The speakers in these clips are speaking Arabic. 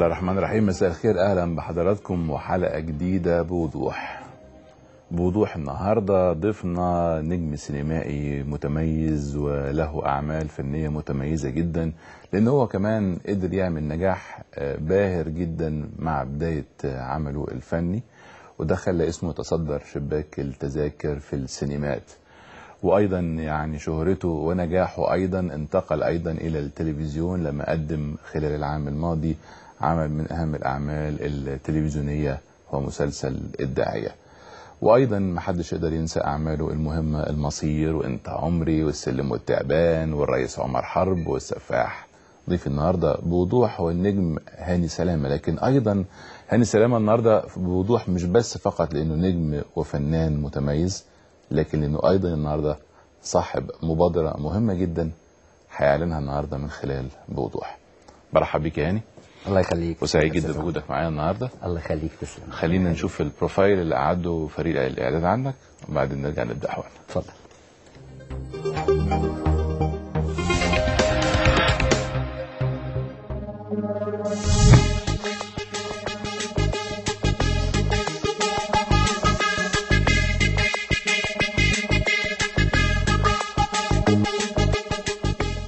الله الرحمن الرحيم. مساء الخير، اهلا بحضراتكم وحلقه جديده بوضوح. بوضوح النهارده ضيفنا نجم سينمائي متميز وله اعمال فنيه متميزه جدا، لان هو كمان قدر يعمل نجاح باهر جدا مع بدايه عمله الفني، وده خلى اسمه يتصدر شباك التذاكر في السينمات، وايضا يعني شهرته ونجاحه ايضا انتقل ايضا الى التلفزيون لما قدم خلال العام الماضي عمل من اهم الاعمال التلفزيونيه هو مسلسل الداعيه. وايضا محدش يقدر ينسى اعماله المهمه المصير وانت عمري والسلم والتعبان والرئيس عمر حرب والسفاح. ضيف النهارده بوضوح هو النجم هاني سلامه، لكن ايضا هاني سلامه النهارده بوضوح مش بس فقط لانه نجم وفنان متميز، لكن لانه ايضا النهارده صاحب مبادره مهمه جدا هيعلنها النهارده من خلال بوضوح. برحب بيك يا هاني. الله يخليك، وسعيد جدا بوجودك معايا النهارده. الله يخليك، تسلم. خلينا نشوف البروفايل اللي اعده فريق الاعداد عنك وبعدين نرجع نبدا حوارنا. اتفضل.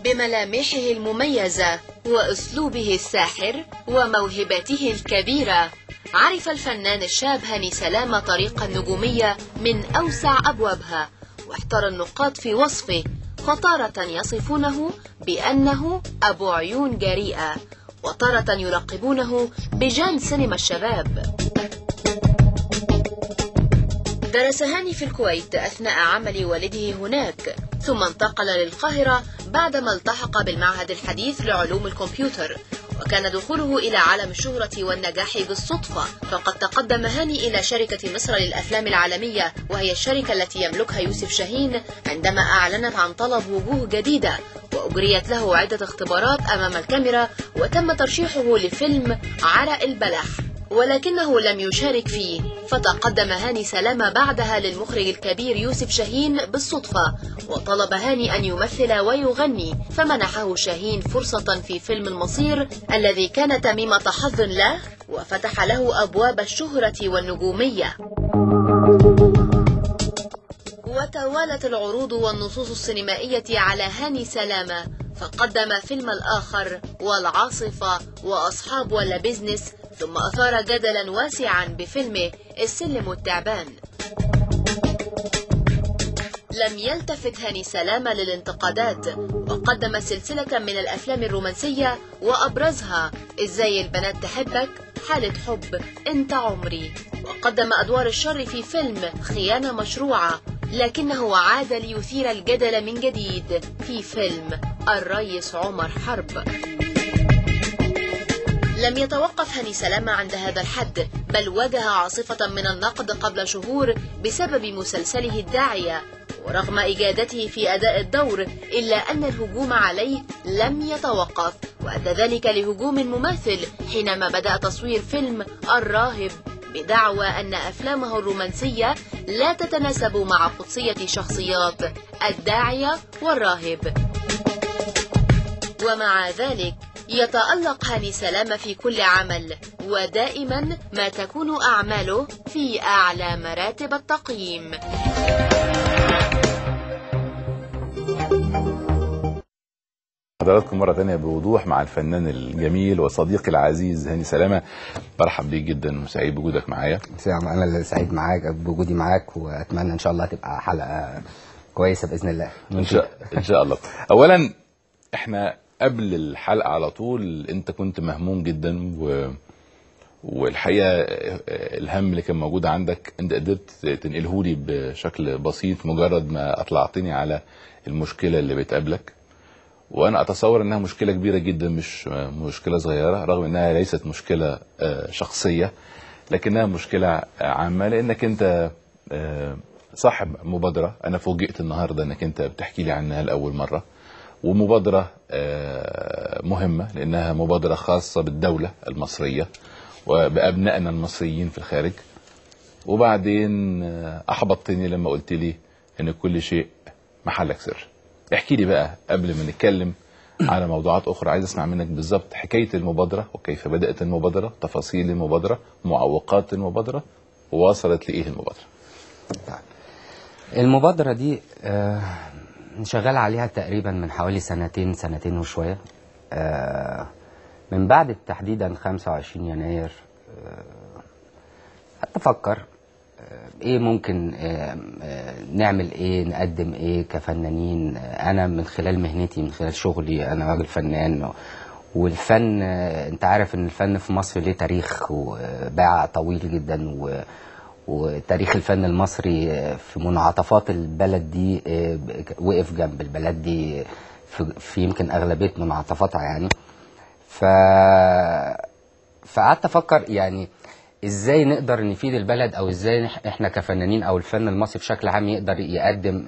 بملامحه المميزة وأسلوبه الساحر وموهبته الكبيرة، عرف الفنان الشاب هاني سلامة طريق النجومية من أوسع أبوابها، واحتار النقاد في وصفه، فتارة يصفونه بأنه أبو عيون جريئة، وتارة يلقبونه بجان سينما الشباب. درس هاني في الكويت أثناء عمل والده هناك، ثم انتقل للقاهرة بعدما التحق بالمعهد الحديث لعلوم الكمبيوتر، وكان دخوله إلى عالم الشهرة والنجاح بالصدفة، فقد تقدم هاني إلى شركة مصر للأفلام العالمية، وهي الشركة التي يملكها يوسف شاهين، عندما أعلنت عن طلب وجوه جديدة، وأجريت له عدة اختبارات أمام الكاميرا، وتم ترشيحه لفيلم عرق البلح، ولكنه لم يشارك فيه. فتقدم هاني سلامة بعدها للمخرج الكبير يوسف شاهين بالصدفة، وطلب هاني أن يمثل ويغني، فمنحه شاهين فرصة في فيلم المصير الذي كان تميمة حظ له، وفتح له أبواب الشهرة والنجومية. وتوالت العروض والنصوص السينمائية على هاني سلامة، فقدم فيلم الآخر والعاصفة وأصحاب ولا بيزنس، ثم أثار جدلا واسعا بفيلمه السلم والتعبان. لم يلتفت هاني سلامة للانتقادات، وقدم سلسلة من الأفلام الرومانسية وأبرزها إزاي البنات تحبك، حالة حب، أنت عمري، وقدم أدوار الشر في فيلم خيانة مشروعة، لكنه عاد ليثير الجدل من جديد في فيلم الريس عمر حرب. لم يتوقف هاني سلامة عند هذا الحد، بل واجه عاصفة من النقد قبل شهور بسبب مسلسله الداعية، ورغم إجادته في أداء الدور إلا أن الهجوم عليه لم يتوقف، وأدى ذلك لهجوم مماثل حينما بدأ تصوير فيلم الراهب، بدعوى أن أفلامه الرومانسية لا تتناسب مع قدسية شخصيات الداعية والراهب. ومع ذلك يتألق هاني سلامة في كل عمل، ودائما ما تكون أعماله في أعلى مراتب التقييم. حضراتكم مرة تانية بوضوح مع الفنان الجميل وصديقي العزيز هاني سلامة. برحب بيك جدا وسعيد بوجودك معايا. أنا اللي سعيد معاك بوجودي معاك، وأتمنى إن شاء الله تبقى حلقة كويسة بإذن الله. إن شاء الله. أولا إحنا قبل الحلقة على طول انت كنت مهموم جدا، والحقيقة الهم اللي كان موجود عندك انت قدرت تنقلهولي بشكل بسيط، مجرد ما اطلعتني على المشكلة اللي بتقابلك، وانا اتصور انها مشكلة كبيرة جدا مش مشكلة صغيرة، رغم انها ليست مشكلة شخصية لكنها مشكلة عامة، لانك انت صاحب مبادرة. انا فوجئت النهاردة انك انت بتحكي لي عنها لأول مرة، ومبادرة مهمة لأنها مبادرة خاصة بالدولة المصرية وبأبنائنا المصريين في الخارج. وبعدين أحبطتني لما قلت لي إن كل شيء محلك سر. احكي لي بقى قبل ما نتكلم على موضوعات اخرى. عايز اسمع منك بالظبط حكايه المبادره وكيف بدات المبادره، تفاصيل المبادره، معوقات المبادره، ووصلت لايه المبادره. المبادره دي شغال عليها تقريبا من حوالي سنتين وشويه، من بعد تحديدا 25 يناير اتفكر ايه ممكن نعمل، ايه نقدم، ايه كفنانين. انا من خلال مهنتي، من خلال شغلي، انا راجل فنان، والفن انت عارف ان الفن في مصر ليه تاريخ وباع طويل جدا، وتاريخ الفن المصري في منعطفات البلد دي وقف جنب البلد دي في يمكن اغلبيه منعطفاتها يعني. فقعدت افكر يعني ازاي نقدر نفيد البلد، او ازاي احنا كفنانين او الفن المصري بشكل عام يقدر يقدم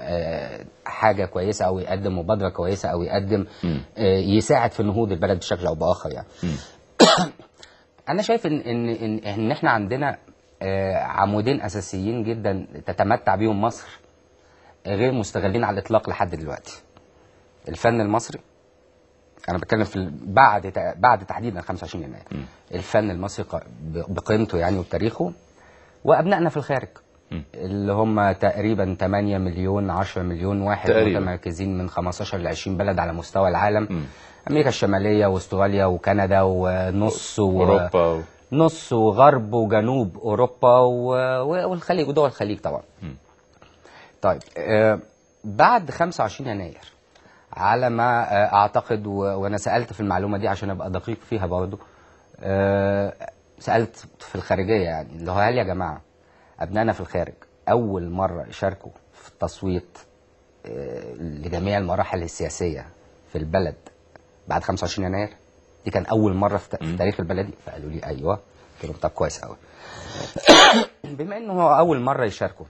حاجه كويسه، او يقدم مبادره كويسه، او يقدم يساعد في نهوض البلد بشكل او باخر يعني. انا شايف ان احنا عندنا عمودين اساسيين جدا تتمتع بيهم مصر غير مستغلين على الاطلاق لحد دلوقتي. الفن المصري، انا بتكلم في بعد تحديدا 25 يناير، الفن المصري بقيمته يعني وبتاريخه، وابنائنا في الخارج اللي هم تقريبا 8 مليون 10 مليون واحد تقريبا، متمركزين من 15 ل 20 بلد على مستوى العالم. امريكا الشماليه واستراليا وكندا ونص اوروبا نص وغرب وجنوب اوروبا والخليج ودول الخليج طبعا. طيب بعد 25 يناير على ما اعتقد، وانا سالت في المعلومه دي عشان ابقى دقيق فيها برضه، سالت في الخارجيه يعني اللي هو هل يا جماعه ابنائنا في الخارج اول مره يشاركوا في التصويت لجميع المراحل السياسيه في البلد بعد 25 يناير؟ دي كان اول مره في تاريخ البلد دي. فقالوا لي ايوه. قلت لهم طب كويس قوي، بما انه هو اول مره يشاركوا،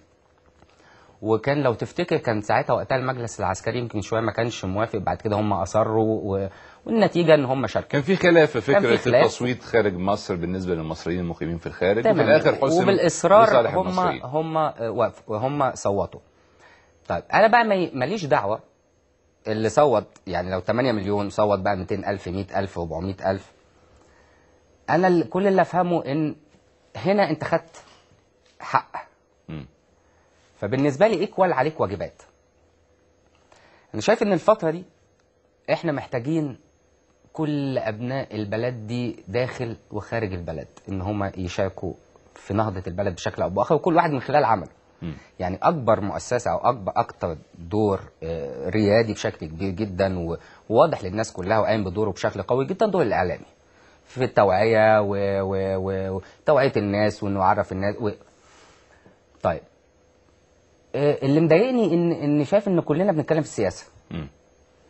وكان لو تفتكر كان ساعتها وقتها المجلس العسكري يمكن شويه ما كانش موافق، بعد كده هم اصروا والنتيجه ان هم شاركوا. كان في خلاف فكره التصويت خارج مصر بالنسبه للمصريين المقيمين في الخارج، وفي الاخر حسم وبالاصرار هم صوتوا. طيب انا بقى ماليش دعوه اللي صوت يعني، لو 8 مليون صوت بقى 200,000 100,000 400,000. انا كل اللي افهمه ان هنا انت خدت حق، فبالنسبه لي ايكوال عليك واجبات. انا شايف ان الفتره دي احنا محتاجين كل ابناء البلد دي داخل وخارج البلد ان هم يشاركوا في نهضه البلد بشكل او باخر، وكل واحد من خلال عمله. يعني اكبر مؤسسه او اكتر دور ريادي بشكل كبير جدا وواضح للناس كلها وقايم بدوره بشكل قوي جدا، دور الاعلامي في التوعيه وتوعيه الناس وانه يعرف الناس طيب اللي مضايقني ان شايف ان كلنا بنتكلم في السياسه.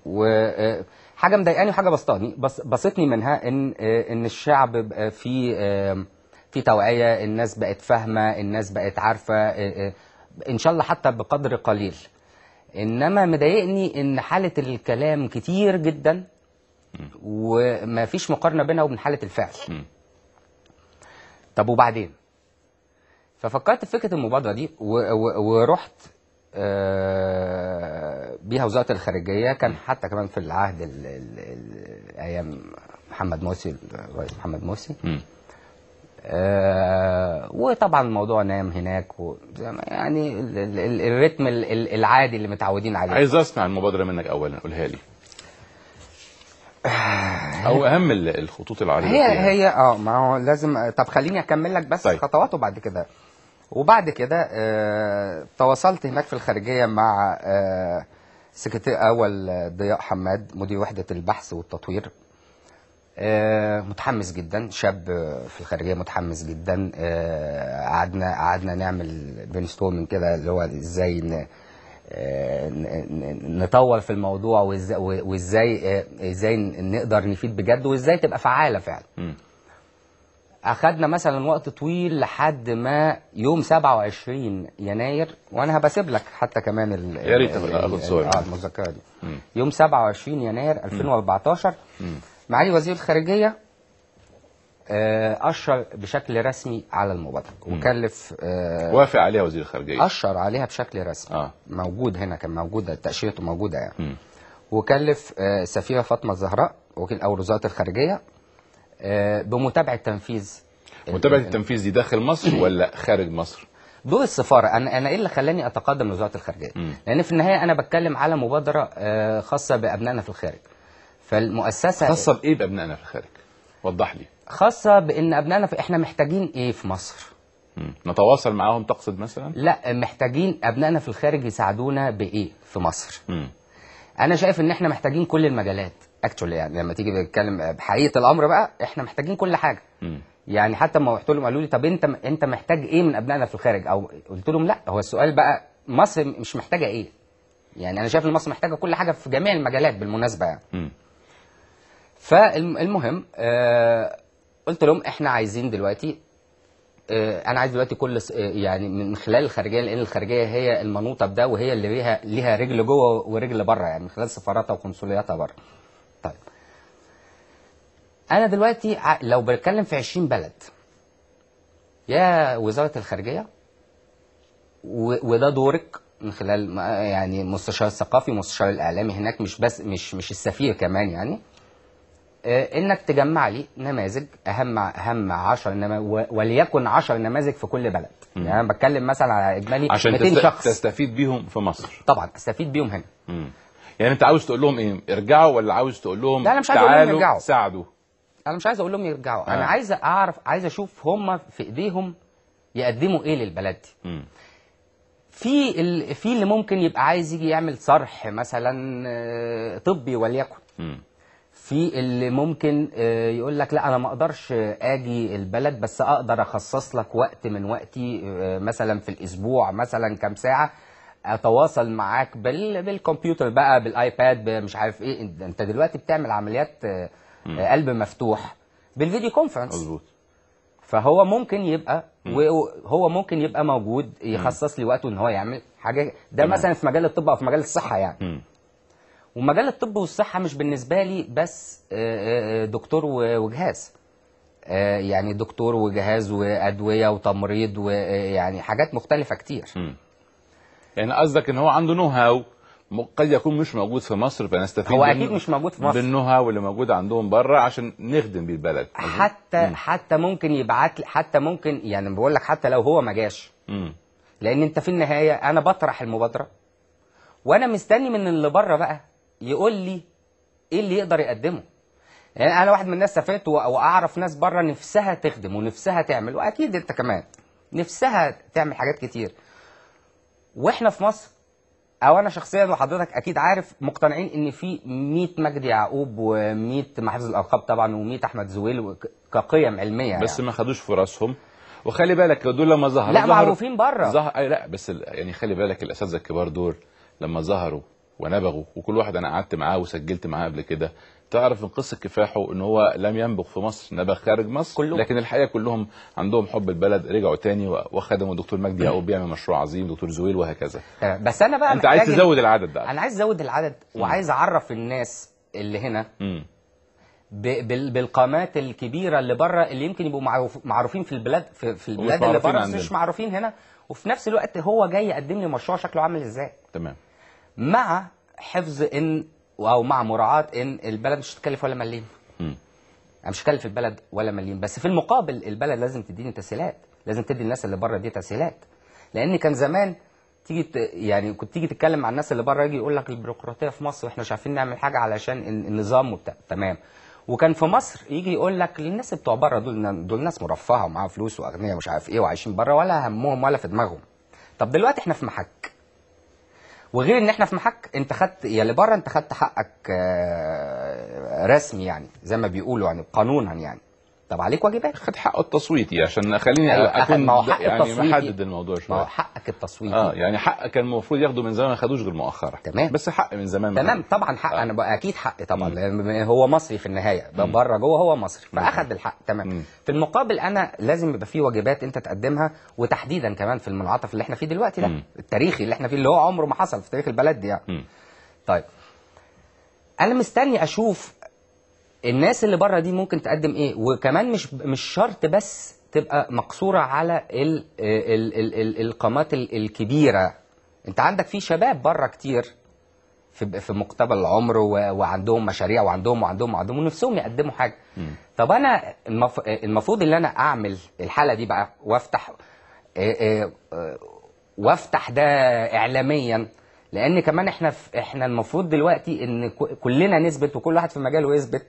وحاجه مضايقاني وحاجه بسطاني، بس بسطني منها ان الشعب بقى في توعيه، الناس بقت فاهمه، الناس بقت عارفه ان شاء الله حتى بقدر قليل. انما مضايقني ان حاله الكلام كتير جدا وما فيش مقارنه بينها وبين حاله الفعل. طب وبعدين؟ ففكرت في فكره المبادره دي ورحت بيها وزاره الخارجيه. كان حتى كمان في العهد ايام محمد مرسي، الرئيس محمد مرسي، وطبعا الموضوع نام هناك يعني الريتم العادي اللي متعودين عليه. عايز اسمع المبادره منك اولا، قولها لي، او اهم الخطوط العريضه. هي ما هو لازم. طب خليني اكمل لك بس خطواته بعد كده. وبعد كده تواصلت هناك في الخارجيه مع سكرتير اول ضياء حماد مدير وحده البحث والتطوير، متحمس جدا، شاب في الخارجيه متحمس جدا. قعدنا نعمل برين ستورمنج كده اللي هو ازاي نطور في الموضوع، وازاي نقدر نفيد بجد، وازاي تبقى فعاله فعلا. اخدنا مثلا وقت طويل لحد ما يوم 27 يناير، وانا هبسيب لك حتى كمان يا ريت المذكره دي. يوم 27 يناير 2014 معالي وزير الخارجيه اشر بشكل رسمي على المبادره، وكلف وافق عليها وزير الخارجيه، اشر عليها بشكل رسمي. موجود هنا، كان موجوده تاشيرته موجوده يعني. وكلف السفيرة فاطمة الزهراء وكيل أول وزارة الخارجية بمتابعة تنفيذ. متابعة التنفيذ دي داخل مصر ولا خارج مصر؟ دور السفارة. أنا إيه اللي خلاني أتقدم لوزارة الخارجية؟ لأن في النهاية أنا بتكلم على مبادرة خاصة بأبنائنا في الخارج. فالمؤسسة خاصة بإيه بأبنائنا في الخارج؟ وضح لي. خاصة بإن أبنائنا إحنا محتاجين إيه في مصر؟ نتواصل معاهم تقصد مثلا؟ لا، محتاجين أبنائنا في الخارج يساعدونا بإيه في مصر؟ أنا شايف إن إحنا محتاجين كل المجالات اكشولي، يعني لما تيجي بتتكلم بحقيقة الأمر بقى إحنا محتاجين كل حاجة. يعني حتى لما رحت لهم قالوا لي طب أنت محتاج إيه من أبنائنا في الخارج؟ أو قلت لهم لا، هو السؤال بقى مصر مش محتاجة إيه؟ يعني أنا شايف إن مصر محتاجة كل حاجة في جميع المجالات بالمناسبة يعني. فالمهم قلت لهم إحنا عايزين دلوقتي أنا عايز دلوقتي كل يعني من خلال الخارجية، لأن الخارجية هي المنوطة بده وهي اللي ليها رجل جوه ورجل بره، يعني من خلال سفاراتها وقنصلياتها بره. طيب أنا دلوقتي لو بتكلم في 20 بلد يا وزارة الخارجية، وده دورك من خلال يعني مستشار الثقافي ومستشار الإعلامي هناك، مش بس مش السفير كمان يعني، إنك تجمع لي نماذج أهم 10 وليكن 10 نماذج في كل بلد. يعني أنا بتكلم مثلا على إجمالي 200 شخص تستفيد بيهم في مصر. طبعا أستفيد بيهم هنا. يعني أنت عاوز تقول لهم إيه؟ ارجعوا ولا عاوز تقول لهم تعالوا ساعدوا؟ أنا مش عايز أقول لهم يرجعوا، أنا عايز أعرف، عايز أشوف هم في إيديهم يقدموا إيه للبلد دي. في اللي ممكن يبقى عايز يجي يعمل صرح مثلا طبي وليكن. في اللي ممكن يقول لك لا انا ما اقدرش اجي البلد، بس اقدر اخصص لك وقت من وقتي مثلا في الاسبوع، مثلا كام ساعه اتواصل معاك بالكمبيوتر بقى، بالايباد، مش عارف ايه. انت دلوقتي بتعمل عمليات قلب مفتوح بالفيديو كونفرنس. مظبوط. فهو ممكن يبقى وهو ممكن يبقى موجود يخصص لي وقته ان هو يعمل حاجه. ده مثلا في مجال الطب او في مجال الصحه يعني. ومجال الطب والصحة مش بالنسبة لي بس دكتور وجهاز، يعني دكتور وجهاز وأدوية وتمريض، ويعني حاجات مختلفة كتير. يعني قصدك إن هو عنده نو هاو قد يكون مش موجود في مصر، فنستفيد هو أكيد مش موجود في مصر بالنو هاو اللي موجود عندهم بره عشان نخدم بيه البلد. حتى ممكن يبعت لي، حتى ممكن يعني بقول لك حتى لو هو ما جاش، لأن أنت في النهاية أنا بطرح المبادرة وأنا مستني من اللي بره بقى يقول لي ايه اللي يقدر يقدمه. يعني انا واحد من الناس سافرت واعرف ناس بره نفسها تخدم ونفسها تعمل، واكيد انت كمان نفسها تعمل حاجات كتير. واحنا في مصر او انا شخصيا وحضرتك اكيد عارف مقتنعين ان في 100 مجدي يعقوب و100 محافظ الارقام طبعا و100 احمد زويل كقيم علميه، بس يعني ما خدوش فرصهم. وخلي بالك دول لما ظهروا لا معروفين بره لا بس يعني خلي بالك الاساتذه الكبار دول لما ظهروا ونبغوا، وكل واحد انا قعدت معاه وسجلت معاه قبل كده، تعرف من قصه كفاحه ان هو لم ينبغ في مصر، نبغ خارج مصر كله. لكن الحقيقه كلهم عندهم حب البلد، رجعوا تاني وخدموا. دكتور مجدي يعقوب بيعمل مشروع عظيم، دكتور زويل، وهكذا. بس انا بقى انت عايز تزود العدد بقى. انا عايز ازود العدد وعايز اعرف الناس اللي هنا بالقامات الكبيره اللي بره، اللي يمكن يبقوا معروفين في البلاد في البلاد اللي بره مش معروفين هنا، وفي نفس الوقت هو جاي يقدم لي مشروع شكله عامل ازاي. تمام. مع حفظ ان او مع مراعاه ان البلد مش هتكلف ولا مليم. انا مش هكلف البلد ولا مليم، بس في المقابل البلد لازم تديني تسهيلات، لازم تدي الناس اللي بره دي تسهيلات. لان كان زمان تيجي يعني كنت تيجي تتكلم مع الناس اللي بره يجي يقول لك البيروقراطيه في مصر واحنا مش عارفين نعمل حاجه علشان النظام وبتاع. تمام. وكان في مصر يجي يقول لك الناس بتوع بره دول ناس مرفهه ومعاهم فلوس واغنياء ومش عارف ايه وعايشين بره ولا همهم ولا في دماغهم. طب دلوقتي احنا في محك، وغير ان احنا في محك انت خدت يا اللي بره انت خدت حقك رسمي يعني زي ما بيقولوا يعني قانونا يعني. طب عليك واجبات. خد حقه التصويتي عشان خليني اكون يعني محدد الموضوع شويه. ما هو حقك التصويتي يعني حقك كان المفروض ياخده من زمان، ما خدوش غير مؤخرا. تمام. بس حق من زمان. تمام محدد. طبعا حق انا بقى اكيد حق طبعا لان هو مصري في النهايه، بره جوه هو مصري فاخد الحق. تمام. في المقابل انا لازم يبقى في واجبات انت تقدمها، وتحديدا كمان في المنعطف اللي احنا فيه دلوقتي ده التاريخي اللي احنا فيه اللي هو عمره ما حصل في تاريخ البلد دي يعني. طيب انا مستني اشوف الناس اللي بره دي ممكن تقدم ايه، وكمان مش شرط بس تبقى مقصوره على القامات الكبيره. انت عندك في شباب بره كتير في مقتبل العمر وعندهم مشاريع وعندهم ونفسهم يقدموا حاجه. طب انا المفروض ان انا اعمل الحاله دي بقى وافتح ده اعلاميا، لان كمان احنا المفروض دلوقتي ان كلنا نثبت وكل واحد في مجاله يثبت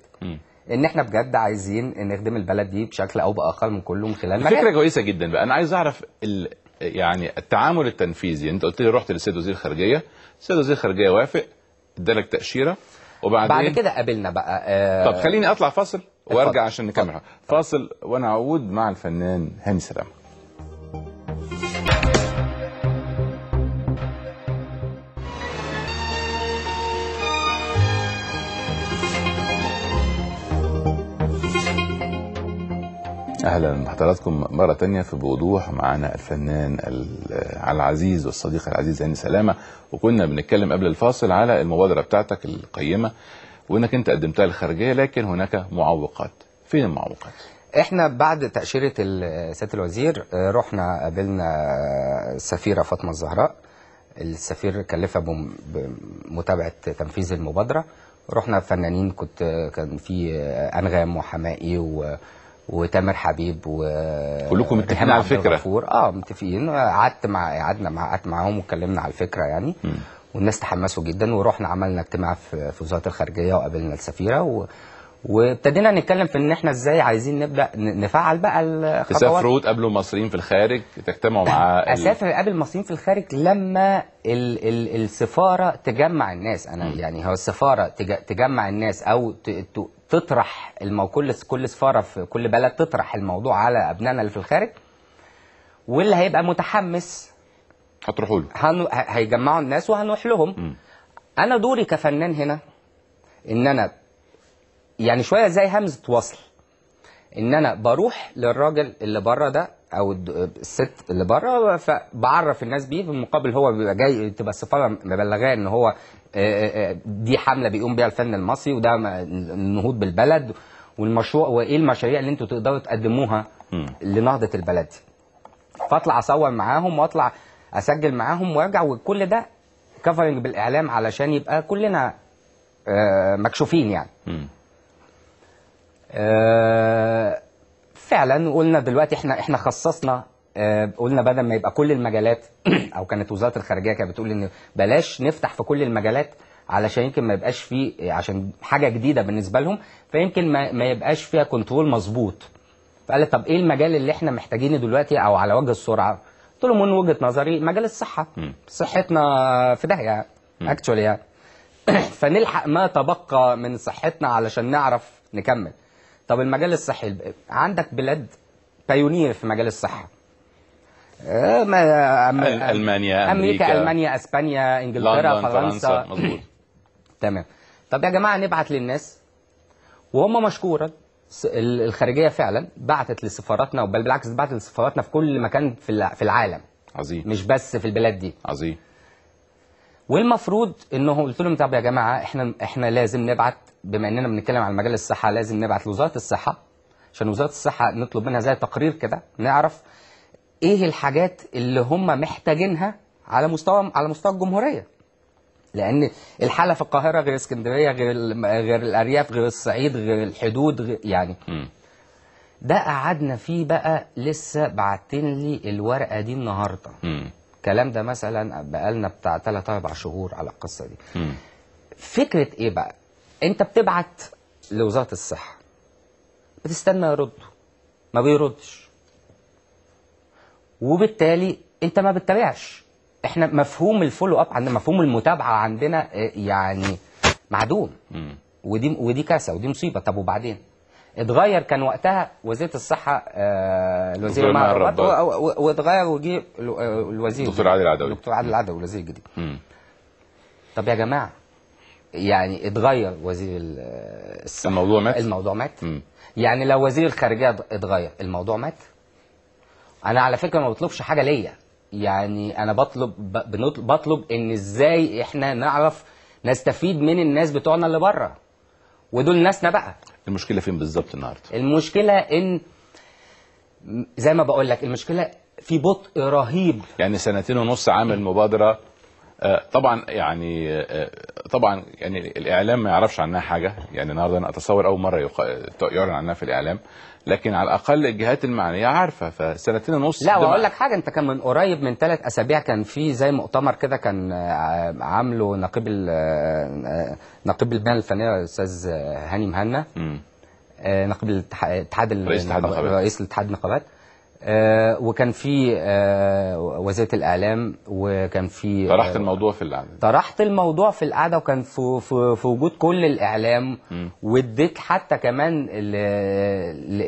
ان احنا بجد عايزين نخدم البلد دي بشكل او باخر من كله من خلال فكره كويسه جدا. بقى انا عايز اعرف يعني التعامل التنفيذي. انت قلت لي رحت للسيد وزير الخارجيه، السيد وزير الخارجيه وافق، ادالك تاشيره، وبعدين بعد كده قابلنا بقى طب خليني اطلع فاصل وارجع عشان نكمل. فاصل وانا اعود مع الفنان هاني سلامة. اهلا بحضراتكم مره ثانيه في بوضوح. معانا الفنان العزيز والصديق العزيز هاني سلامة، وكنا بنتكلم قبل الفاصل على المبادره بتاعتك القيمه وانك انت قدمتها للخارجيه، لكن هناك معوقات. فين المعوقات؟ احنا بعد تاشيره سياده الوزير رحنا قابلنا السفيره فاطمه الزهراء. السفير كلفها بمتابعه تنفيذ المبادره. رحنا فنانين كان في انغام وحمائي وتامر حبيب كلكم متفقين على الفكره. متفقين. قعدت معاهم واتكلمنا على الفكره يعني. والناس تحمسوا جدا، ورحنا عملنا اجتماع في وزاره الخارجيه وقابلنا السفيره وابتدينا نتكلم في ان احنا ازاي عايزين نبدا نفعل بقى الخطوات. تسافروا تقابلوا مصريين في الخارج، تجتمعوا مع اسافر اقابل مصريين في الخارج لما السفاره تجمع الناس. انا يعني هو السفاره تجمع الناس او تطرح كل سفاره في كل بلد تطرح الموضوع على ابنائنا اللي في الخارج، واللي هيبقى متحمس هتروحوا له، هيجمعوا الناس وهنروح لهم. انا دوري كفنان هنا ان انا يعني شويه زي همزه وصل، ان انا بروح للراجل اللي بره ده او الست اللي بره، فبعرف الناس بيه. في المقابل هو بيبقى جاي، تبقى السفاره مبلغاه ان هو دي حمله بيقوم بيها الفن المصري، وده النهوض بالبلد والمشروع، وايه المشاريع اللي انتوا تقدروا تقدموها لنهضه البلد. فاطلع اصور معاهم واطلع اسجل معاهم وارجع، وكل ده كفرنج بالاعلام علشان يبقى كلنا مكشوفين يعني. فعلا قلنا دلوقتي احنا خصصنا، قلنا بدل ما يبقى كل المجالات او كانت وزاره الخارجيه كانت بتقول ان بلاش نفتح في كل المجالات علشان يمكن ما يبقاش فيه، عشان حاجه جديده بالنسبه لهم فيمكن ما يبقاش فيها كنترول مظبوط. فقال طب ايه المجال اللي احنا محتاجينه دلوقتي او على وجه السرعه؟ قلت لهم من وجهه نظري مجال الصحه، صحتنا في داهيه اكشولي يعني. فنلحق ما تبقى من صحتنا علشان نعرف نكمل. طب المجال الصحي عندك بلاد بايونير في مجال الصحه، المانيا، امريكا، المانيا، اسبانيا، انجلترا، فرنسا. مظبوط. تمام. طب يا جماعه نبعت للناس، وهم مشكورا الخارجيه فعلا بعتت لسفاراتنا، بل بالعكس بعتت لسفاراتنا في كل مكان في العالم. عظيم. مش بس في البلاد دي. عظيم. والمفروض انه قلت لهم طب يا جماعه احنا لازم نبعت، بما اننا بنتكلم عن مجال الصحه لازم نبعت لوزاره الصحه، عشان وزاره الصحه نطلب منها زي تقرير كده نعرف ايه الحاجات اللي هم محتاجينها على مستوى الجمهوريه. لان الحاله في القاهره غير اسكندريه، غير الارياف، غير الصعيد، غير الحدود، غير يعني. ده قعدنا فيه بقى، لسه بعتين لي الورقه دي النهارده. الكلام ده مثلا بقالنا بتاع 3-4 شهور على القصه دي. فكره ايه بقى؟ انت بتبعت لوزاره الصحه بتستنى يردوا، ما بيردش، وبالتالي انت ما بتتابعش. احنا مفهوم الفولو اب عندنا، مفهوم المتابعه عندنا يعني معدوم. ودي كارثه ودي مصيبه. طب وبعدين اتغير، كان وقتها وزيره الصحه الوزير معرفت، واتغير وجي الوزير دكتور عادل العدوي، الوزير الجديد. طب يا جماعه يعني اتغير وزير الصحه، الموضوع مات. يعني لو وزير الخارجيه اتغير الموضوع مات. انا على فكره ما بطلبش حاجه ليا يعني، انا بطلب ان ازاي احنا نعرف نستفيد من الناس بتوعنا اللي بره، ودول ناسنا بقى. المشكله فين بالظبط النهارده؟ المشكله ان زي ما بقول لك المشكله في بطء رهيب. يعني 2.5 سنين عامل مبادره، طبعا يعني طبعا يعني الاعلام ما يعرفش عنها حاجه، يعني النهارده انا اتصور اول مره يعلن عنها في الاعلام، لكن على الاقل الجهات المعنيه عارفه. فسنتين ونص. لا واقول لك حاجه، انت كان من قريب من 3 اسابيع كان في زي مؤتمر كده كان عامله نقيب البنى الفنيه الاستاذ هاني مهنا، نقيب الاتحاد، رئيس الاتحاد النقابات، وكان في وزيرة الإعلام، وكان في طرحت الموضوع في القعدة، وكان في وجود كل الإعلام، واديت حتى كمان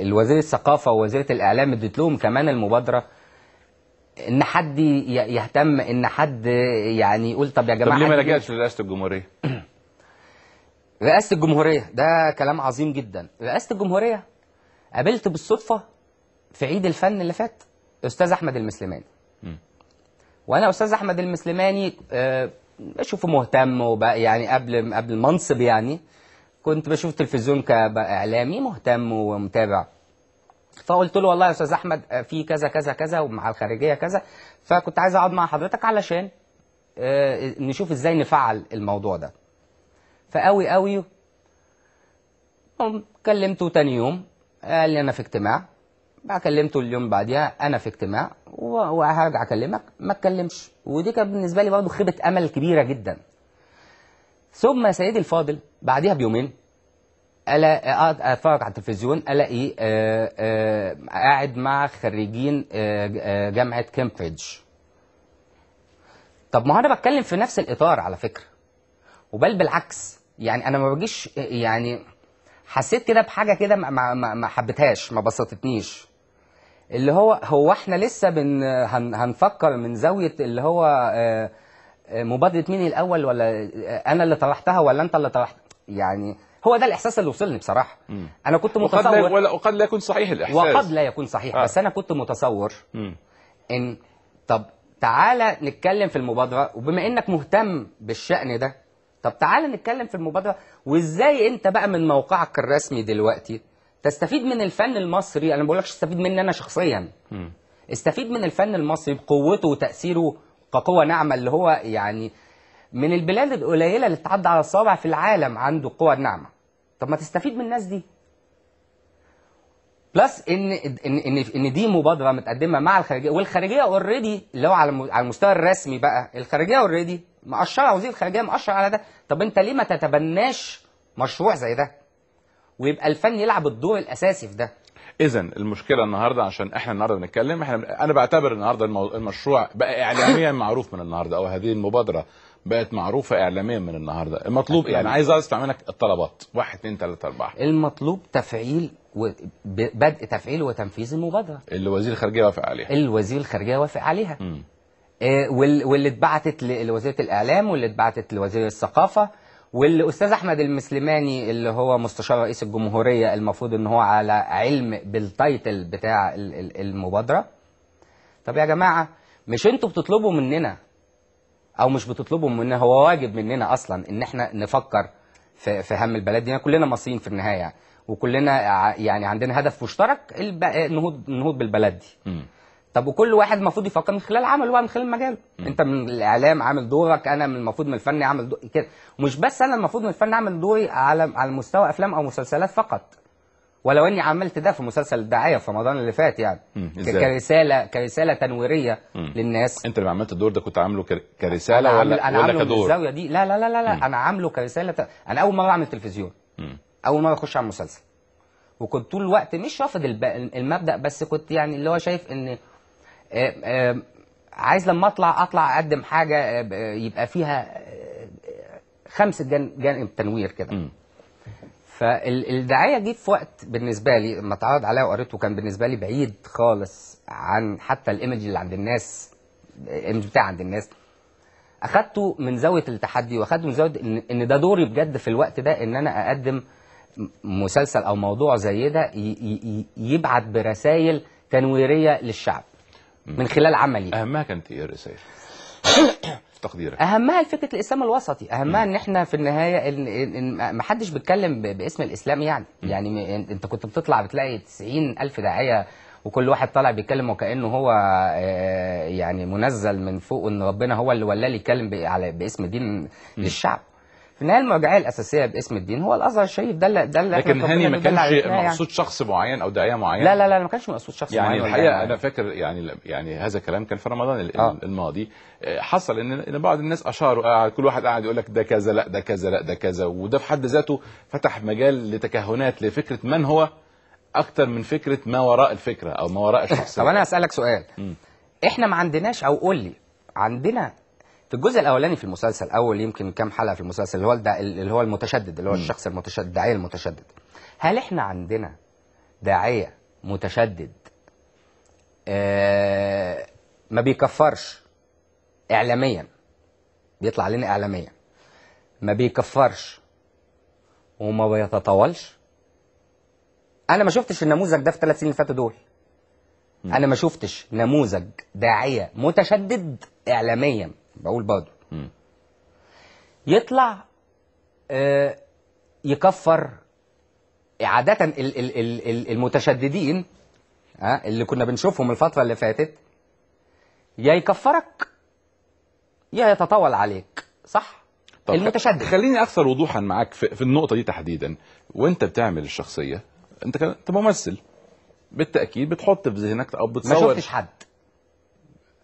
الوزير الثقافة ووزيرة الإعلام اديت لهم كمان المبادرة إن حد يهتم، إن حد يعني يقول طب يا جماعة. طب ليه ما لجأتش لرئاسة الجمهورية؟ رئاسة الجمهورية ده كلام عظيم جدا. رئاسة الجمهورية قابلت بالصدفة في عيد الفن اللي فات استاذ احمد المسلماني. وانا استاذ احمد المسلماني بشوفه مهتم، وبقى يعني قبل المنصب يعني كنت بشوف تلفزيون كاعلامي مهتم ومتابع. فقلت له والله يا استاذ احمد في كذا كذا كذا ومع الخارجيه كذا، فكنت عايز اقعد مع حضرتك علشان نشوف ازاي نفعل الموضوع ده. فقوي قوي كلمته تاني يوم قال لي انا في اجتماع. بقى كلمته اليوم بعديها انا في اجتماع وهرجع اكلمك، ما اتكلمش. ودي كانت بالنسبه لي برضه خيبه امل كبيره جدا. ثم سيدي الفاضل بعديها بيومين اتفرج على التلفزيون الاقي قاعد مع خريجين جامعه كامبريدج. طب ما انا بتكلم في نفس الاطار على فكره، وبل بالعكس، يعني انا ما بجيش، يعني حسيت كده بحاجه كده ما حبيتهاش، ما بسطتنيش، اللي هو احنا لسه هنفكر من زاويه اللي هو مبادره مين الاول، ولا انا اللي طرحتها ولا انت اللي طرحتها. يعني هو ده الاحساس اللي وصلني بصراحه. انا كنت متصور، وقد لا يكون صحيح الاحساس، بس انا كنت متصور ان طب تعالى نتكلم في المبادره، وبما انك مهتم بالشأن ده طب تعالى نتكلم في المبادرة، وازاي انت بقى من موقعك الرسمي دلوقتي تستفيد من الفن المصري. انا ما بقولكش استفيد مني انا شخصيا، استفيد من الفن المصري بقوته وتأثيره كقوة ناعمة، اللي هو يعني من البلاد القليلة اللي تعدى على الصوابع في العالم عنده قوة ناعمة. طب ما تستفيد من الناس دي. بلس ان ان ان ان دي مبادرة متقدمة مع الخارجية، والخارجية اوريدي اللي هو على المستوى الرسمي بقى، الخارجية اوريدي مقشره، وزير الخارجيه مقشر على ده. طب انت ليه ما تتبناش مشروع زي ده ويبقى الفن يلعب الدور الاساسي في ده؟ اذا المشكله النهارده، عشان احنا النهارده بنتكلم، انا بعتبر النهارده المشروع بقى اعلاميا معروف من النهارده، او هذه المبادره بقت معروفه اعلاميا من النهارده. المطلوب يعني عايز اسمع منك الطلبات 1 2 3 4. المطلوب تفعيل بدء تفعيل وتنفيذ المبادره اللي وزير الخارجيه وافق عليها، واللي اتبعتت لوزيرة الإعلام، واللي اتبعتت لوزير الثقافة، واللي أستاذ أحمد المسلماني اللي هو مستشار رئيس الجمهورية المفروض إن هو على علم بالتايتل بتاع المبادرة. طب يا جماعة مش أنتوا بتطلبوا مننا، أو مش بتطلبوا مننا، هو واجب مننا أصلا إن إحنا نفكر في هم البلد دي. كلنا مصريين في النهاية، وكلنا يعني عندنا هدف مشترك، النهوض بالبلد دي. طب وكل واحد المفروض يفكر من خلال عمله بقى، من خلال مجاله. انت من الاعلام عامل دورك، انا من المفروض من الفن اعمل دوري كده. مش بس انا المفروض من الفن اعمل دوري على مستوى افلام او مسلسلات فقط، ولو اني عملت ده في مسلسل الداعيه في رمضان اللي فات، يعني كرساله تنويريه للناس. انت لما عملت الدور ده كنت عامله كرساله ولا كدور؟ من الزاويه دي لا لا لا لا, لا. انا عامله كرساله. انا اول مره اعمل تلفزيون، اول مره اخش على مسلسل، وكنت طول الوقت مش رافض المبدا، بس كنت يعني اللي هو شايف ان عايز لما اطلع اقدم حاجه يبقى فيها 5 جانب تنوير كده. فالدعايه جه في وقت بالنسبه لي لما اتعرض عليا وقريته كان بالنسبه لي بعيد خالص عن حتى الايمج اللي عند الناس، الايمج بتاعي عند الناس. اخدته من زاويه التحدي، واخدته من زاويه ان ده دوري بجد في الوقت ده، ان انا اقدم مسلسل او موضوع زي ده يبعت برسائل تنويريه للشعب من خلال عملي. اهمها كانت ايه الرسائل؟ في تقديرك؟ اهمها فكره الاسلام الوسطي، اهمها ان احنا في النهايه ان ما حدش بيتكلم باسم الاسلام، يعني يعني انت كنت بتطلع بتلاقي 90,000 داعيه، وكل واحد طالع بيتكلم وكانه هو يعني منزل من فوق، ان ربنا هو اللي ولاه يتكلم باسم دين للشعب. في النهايه المراجعيه الاساسيه باسم الدين هو الازهر الشريف، ده اللي لكن هاني ما كانش مقصود شخص معين او داعيه معين. لا لا لا ما كانش مقصود شخص معين. يعني الحقيقه انا فاكر يعني هذا كلام كان في رمضان الماضي، حصل ان بعض الناس اشاروا، كل واحد قاعد يقول لك ده كذا لا ده كذا لا ده كذا، وده في حد ذاته فتح مجال لتكهنات لفكره من هو اكتر من فكره ما وراء الفكره او ما وراء الشخصيه. طب انا هسالك سؤال، احنا ما عندناش، او قول لي عندنا في الجزء الاولاني في المسلسل، اول يمكن كام حلقه في المسلسل اللي هو المتشدد، اللي هو الشخص المتشدد، الداعيه المتشدد، هل احنا عندنا داعيه متشدد ما بيكفرش اعلاميا، بيطلع لنا اعلاميا ما بيكفرش وما بيتطاولش؟ انا ما شفتش النموذج ده في 3 سنين اللي فاتوا دول. انا ما شفتش نموذج داعيه متشدد اعلاميا، بقول برضه يطلع يكفر. عاده المتشددين اللي كنا بنشوفهم الفتره اللي فاتت، يا يكفرك يا يتطاول عليك، صح؟ طب المتشدد، خليني اكثر وضوحا معاك في النقطه دي تحديدا. وانت بتعمل الشخصيه، انت ممثل بالتاكيد، بتحط في ذهنك او بتصور. ما شفتش حد،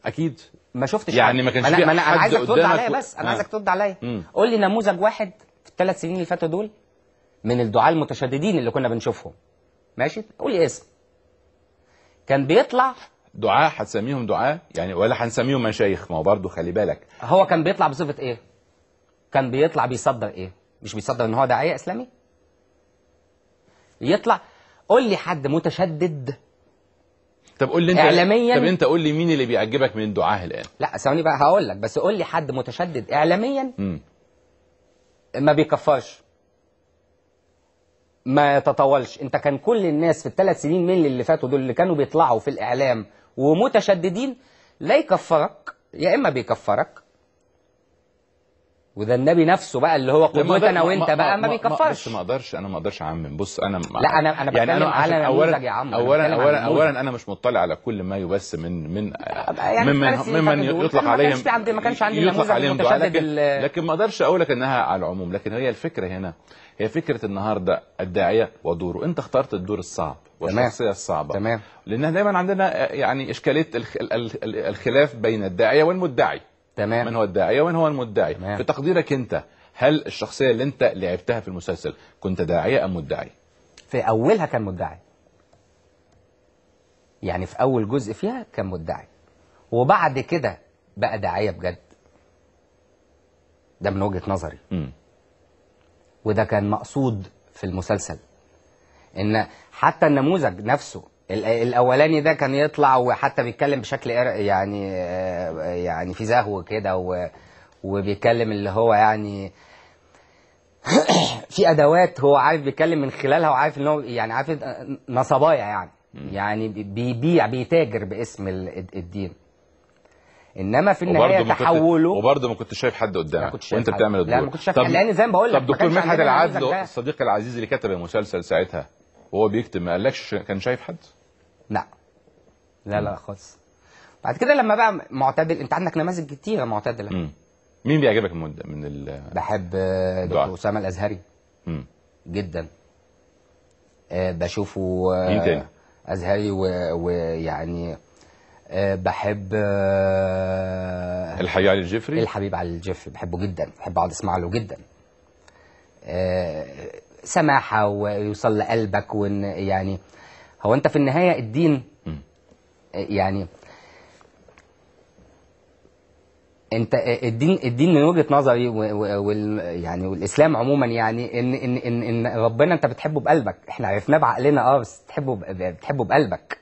اكيد ما شفتش يعني حد. ما كانش في حد. انا عايزك ترد عليا، بس انا عايزك ترد عليا، قول لي نموذج واحد في الثلاث سنين اللي فاتوا دول من الدعاة المتشددين اللي كنا بنشوفهم، ماشي؟ قول لي اسم كان بيطلع دعاة هتسميهم دعاة يعني، ولا هنسميهم مشايخ؟ ما هو برضه خلي بالك، هو كان بيطلع بصفة ايه؟ كان بيطلع بيصدر ايه؟ مش بيصدر ان هو داعية اسلامي؟ يطلع قول لي حد متشدد. طب قول لي انت اعلاميا. طب انت قول لي مين اللي بيعجبك من الدعاه الان؟ لا ثواني بقى هقول لك، بس قول لي حد متشدد اعلاميا ما بيكفرش ما يتطاولش. انت كان كل الناس في الثلاث سنين من اللي فاتوا دول اللي كانوا بيطلعوا في الاعلام ومتشددين، لا يكفرك يا اما بيكفرك، وده النبي نفسه بقى اللي هو قدوتنا وانت بقى ما بيكفرش. ما اقدرش، انا ما اقدرش اعمم. بص انا لا انا بتكلم يعني على نموذج يا عم. اولا انا مش مطلع على كل ما يبث من يعني ممن يطلق عليهم. ما كانش عندي نموذج متشدد، لكن ما اقدرش اقول لك انها على العموم. لكن هي الفكره هنا، هي فكره النهارده الداعيه ودوره. انت اخترت الدور الصعب والشخصيه الصعبه، تمام، لان دايما عندنا يعني اشكاليه الخلاف بين الداعيه والمدعي. تمام. من هو الداعية ومن هو المدعي؟ تمام. في تقديرك أنت، هل الشخصية اللي أنت لعبتها في المسلسل كنت داعية أم مدعي؟ في أولها كان مدعي. يعني في أول جزء فيها كان مدعي، وبعد كده بقى داعية بجد. ده من وجهة نظري. وده كان مقصود في المسلسل، إن حتى النموذج نفسه الاولاني ده كان يطلع وحتى بيتكلم بشكل يعني في زهو كده، وبيتكلم اللي هو يعني في ادوات هو عارف بيتكلم من خلالها، وعارف ان هو يعني عارف نصبايا يعني بيبيع بيتاجر باسم الدين. انما في النهايه تحوله، وبرضه ما كنتش شايف حد قدامك وانت بتعمل الدور. لا ما كنتش شايف حد، لان زي ما بقول لك. طب دكتور مدحت العدل الصديق العزيز اللي كتب المسلسل ساعتها وهو بيكتب، ما قالكش كان شايف حد؟ لا لا لا خالص. بعد كده لما بقى معتدل، انت عندك نماذج كتيره معتدله. مين بيعجبك من بحب دكتور أسامة الأزهري جدا. بشوفه. مين تاني؟ أزهري، ويعني بحب الحبيب علي الجفري. الحبيب علي الجفري بحبه جدا، بحب اقعد اسمع له جدا. سماحه ويوصل لقلبك، وان يعني هو انت في النهايه الدين يعني انت الدين من وجهه نظري يعني والاسلام عموما يعني ان ربنا انت بتحبه بقلبك. احنا عرفناه بعقلنا بس بتحبه بقلبك.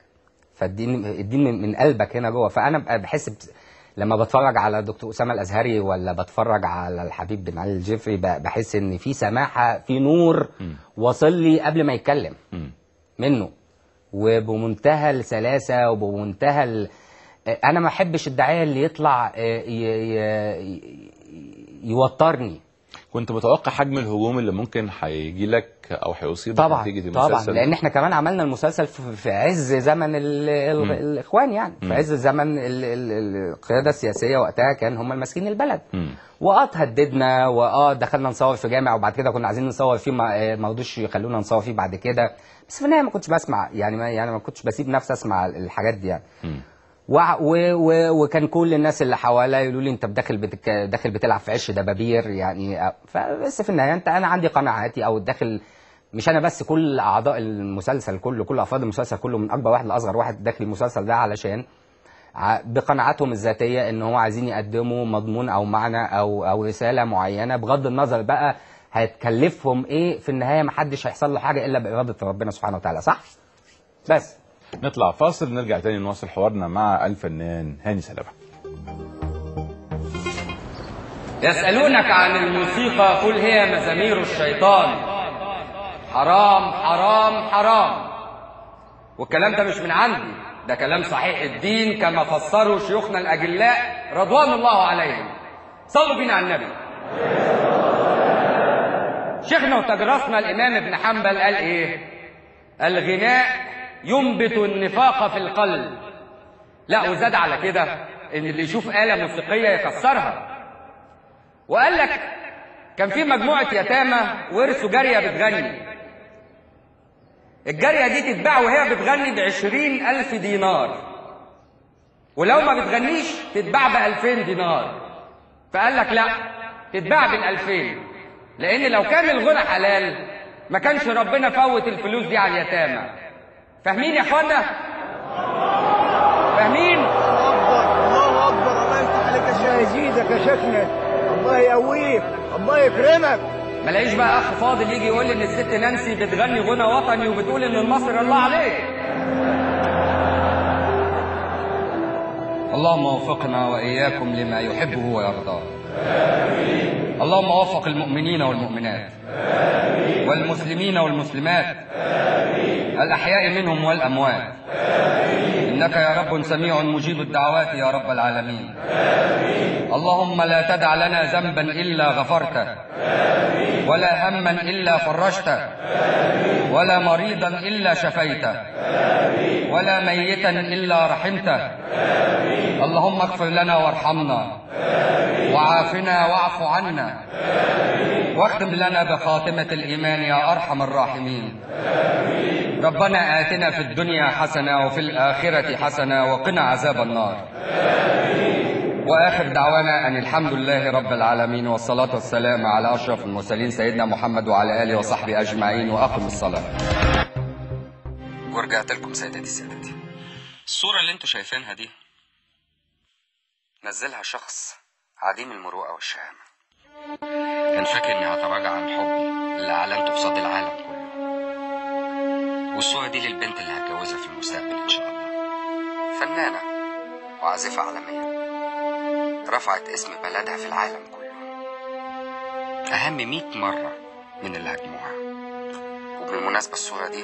فالدين من قلبك هنا جوه. فانا بحس لما بتفرج على دكتور أسامة الأزهري ولا بتفرج على الحبيب بن علي الجفري، بحس إن في سماحة، في نور واصل لي قبل ما يتكلم منه، وبمنتهى السلاسة وبمنتهى أنا ما أحبش الداعية اللي يطلع يوترني. كنت متوقع حجم الهجوم اللي ممكن هيجي لك او هيصيبك نتيجه المسلسل؟ طبعا لان احنا كمان عملنا المسلسل في عز زمن الاخوان، يعني في عز زمن القياده السياسيه وقتها، كان هم ماسكين البلد. اتهددنا دخلنا نصور في جامع، وبعد كده كنا عايزين نصور فيه ما رضوش يخلونا نصور فيه بعد كده، بس في النهايه ما كنتش بسمع، يعني ما كنتش بسيب نفسي اسمع الحاجات دي يعني. وكان كل الناس اللي حواليا يقولوا لي انت داخل بتلعب في عش دبابير يعني. فبس في النهايه انا عندي قناعاتي، او داخل مش انا بس، كل اعضاء المسلسل كله، كل افراد المسلسل كله، من اكبر واحد لاصغر واحد داخل المسلسل ده علشان بقناعاتهم الذاتيه ان هو عايزين يقدموا مضمون او معنى او رساله معينه، بغض النظر بقى هتكلفهم ايه في النهايه، ما حدش هيحصل له حاجه الا باراده ربنا سبحانه وتعالى، صح؟ بس نطلع فاصل، نرجع تاني نواصل حوارنا مع الفنان هاني سلامة. يسألونك عن الموسيقى، قل هي مزامير الشيطان، حرام حرام حرام. والكلام ده مش من عندي، ده كلام صحيح الدين كما فسره شيوخنا الأجلاء رضوان الله عليهم. صلوا بينا على النبي. شيخنا وتجرسنا الإمام ابن حنبل قال إيه؟ الغناء ينبت النفاق في القلب. لا، وزاد على كده ان اللي يشوف آلة موسيقية يكسرها. وقال لك كان في مجموعة يتامى ورثوا جارية بتغني، الجارية دي تتباع وهي بتغني ب20,000 دينار، ولو ما بتغنيش تتباع ب2000 دينار. فقال لك لا، تتباع ب2000، لان لو كان الغنى حلال ما كانش ربنا فوت الفلوس دي على اليتامى. فاهمين يا اخوانا؟ فاهمين؟ الله اكبر، الله يفتح عليك يا يزيدك يا شيخنا، الله يقويك، الله يكرمك. ملاقيش بقى اخ فاضل يجي يقول لي ان الست نانسي بتغني غنى وطني وبتقول ان المصري الله عليه. اللهم وفقنا واياكم لما يحبه ويرضاه. امين. اللهم وفق المؤمنين والمؤمنات. امين. والمسلمين والمسلمات. امين. الاحياء منهم والاموات. امين. انك يا رب سميع مجيب الدعوات يا رب العالمين. امين. اللهم لا تدع لنا ذنبا الا غفرته. امين. ولا هما الا فرجته. امين. ولا مريضا الا شفيته. امين. ولا ميتا الا رحمته. امين. اللهم اغفر لنا وارحمنا. آمين. وعافنا واعف عنا. آمين. واختم لنا بخاتمة الإيمان يا أرحم الراحمين. آمين. ربنا آتنا في الدنيا حسنة وفي الآخرة حسنة وقنا عذاب النار. آمين. وآخر دعوانا أن الحمد لله رب العالمين، والصلاة والسلام على أشرف المرسلين سيدنا محمد وعلى آله وصحبه أجمعين، وأقم الصلاة. ورجعت لكم سيداتي سيدتي. الصورة اللي انتوا شايفينها دي نزلها شخص عديم المروءة والشهامة. كان فاكر اني هتراجع عن حبي اللي اعلنته قصاد العالم كله. والصورة دي للبنت اللي هتجوزها في المستقبل ان شاء الله. فنانة وعازفة عالمية، رفعت اسم بلدها في العالم كله، أهم 100 مرة من اللي هتجمعها. وبالمناسبة الصورة دي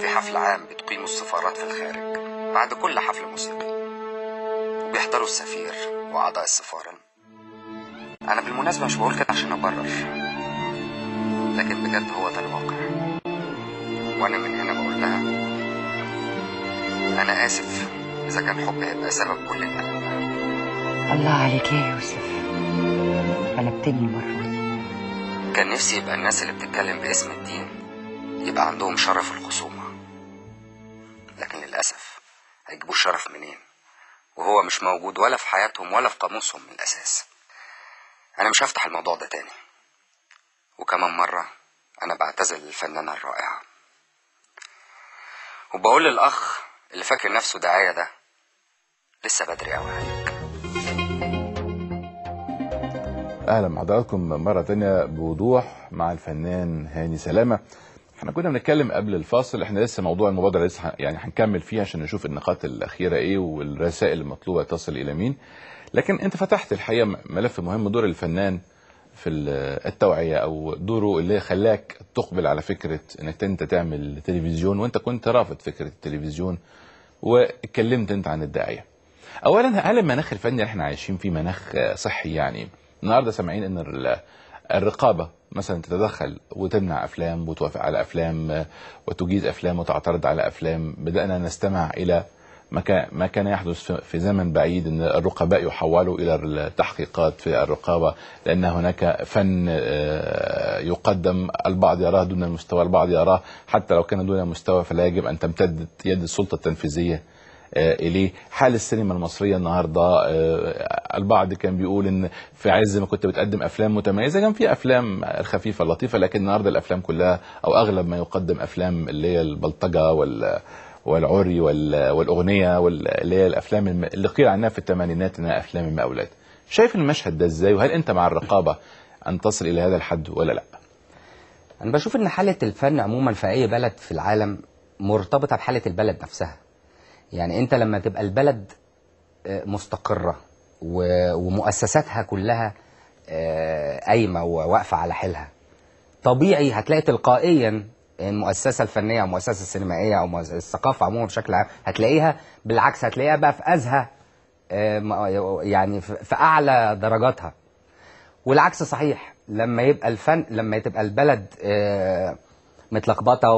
في حفل عام بتقيمه السفارات في الخارج بعد كل حفل موسيقي، بيحضروا السفير وأعضاء السفارة. أنا بالمناسبة مش بقول كده عشان أبرر، لكن بجد هو ده الواقع. وأنا من هنا بقول لها أنا آسف إذا كان حبي هيبقى سبب كل ده. الله عليك يا يوسف، غلبتني المرة دي. كان نفسي يبقى الناس اللي بتتكلم باسم الدين يبقى عندهم شرف الخصومة، لكن للأسف هيجيبوا الشرف منين وهو مش موجود ولا في حياتهم ولا في قاموسهم من الأساس. أنا مش هفتح الموضوع ده تاني، وكمان مرة أنا بعتذر للفنانة الرائعة، وبقول للأخ اللي فاكر نفسه داعية ده لسه بدري أوي عليك. أهلا بحضراتكم مرة تانية بوضوح مع الفنان هاني سلامة. احنا كنا بنتكلم قبل الفاصل، احنا لسه موضوع المبادرة لسه يعني هنكمل فيها عشان نشوف النقاط الأخيرة ايه والرسائل المطلوبة تصل إلى مين. لكن أنت فتحت الحقيقة ملف مهم، دور الفنان في التوعية، أو دوره اللي خلاك تقبل على فكرة إنك أنت تعمل تلفزيون، وأنت كنت رافض فكرة التلفزيون واتكلمت أنت عن الداعية. أولا، هل المناخ الفني اللي احنا عايشين فيه مناخ صحي؟ يعني النهارده سامعين إن الرقابة مثلا تتدخل وتمنع أفلام وتوافق على أفلام وتجيز أفلام وتعترض على أفلام. بدأنا نستمع إلى ما كان يحدث في زمن بعيد، أن الرقباء يحولوا إلى التحقيقات في الرقابة، لأن هناك فن يقدم، البعض يراه دون المستوى، البعض يراه حتى لو كان دون المستوى فلا يجب أن تمتد يد السلطة التنفيذية إليه. حال السينما المصرية النهاردة، البعض كان بيقول إن في عز ما كنت بتقدم أفلام متميزة، كان في أفلام خفيفة لطيفة، لكن النهاردة الأفلام كلها أو أغلب ما يقدم أفلام اللي هي البلطجة والعري والأغنية، واللي هي الأفلام اللي قيل عنها في الثمانينات إنها أفلام المقاولات. شايف المشهد ده إزاي؟ وهل أنت مع الرقابة أن تصل إلى هذا الحد ولا لأ؟ أنا بشوف إن حالة الفن عموما في أي بلد في العالم مرتبطة بحالة البلد نفسها. يعني أنت لما تبقى البلد مستقرة ومؤسساتها كلها قايمة وواقفة على حيلها، طبيعي هتلاقي تلقائيا المؤسسة الفنية أو المؤسسة السينمائية أو الثقافة عموما بشكل عام هتلاقيها بالعكس، هتلاقيها بقى في أزهى، يعني في أعلى درجاتها. والعكس صحيح، لما يبقى الفن، لما تبقى البلد متلخبطة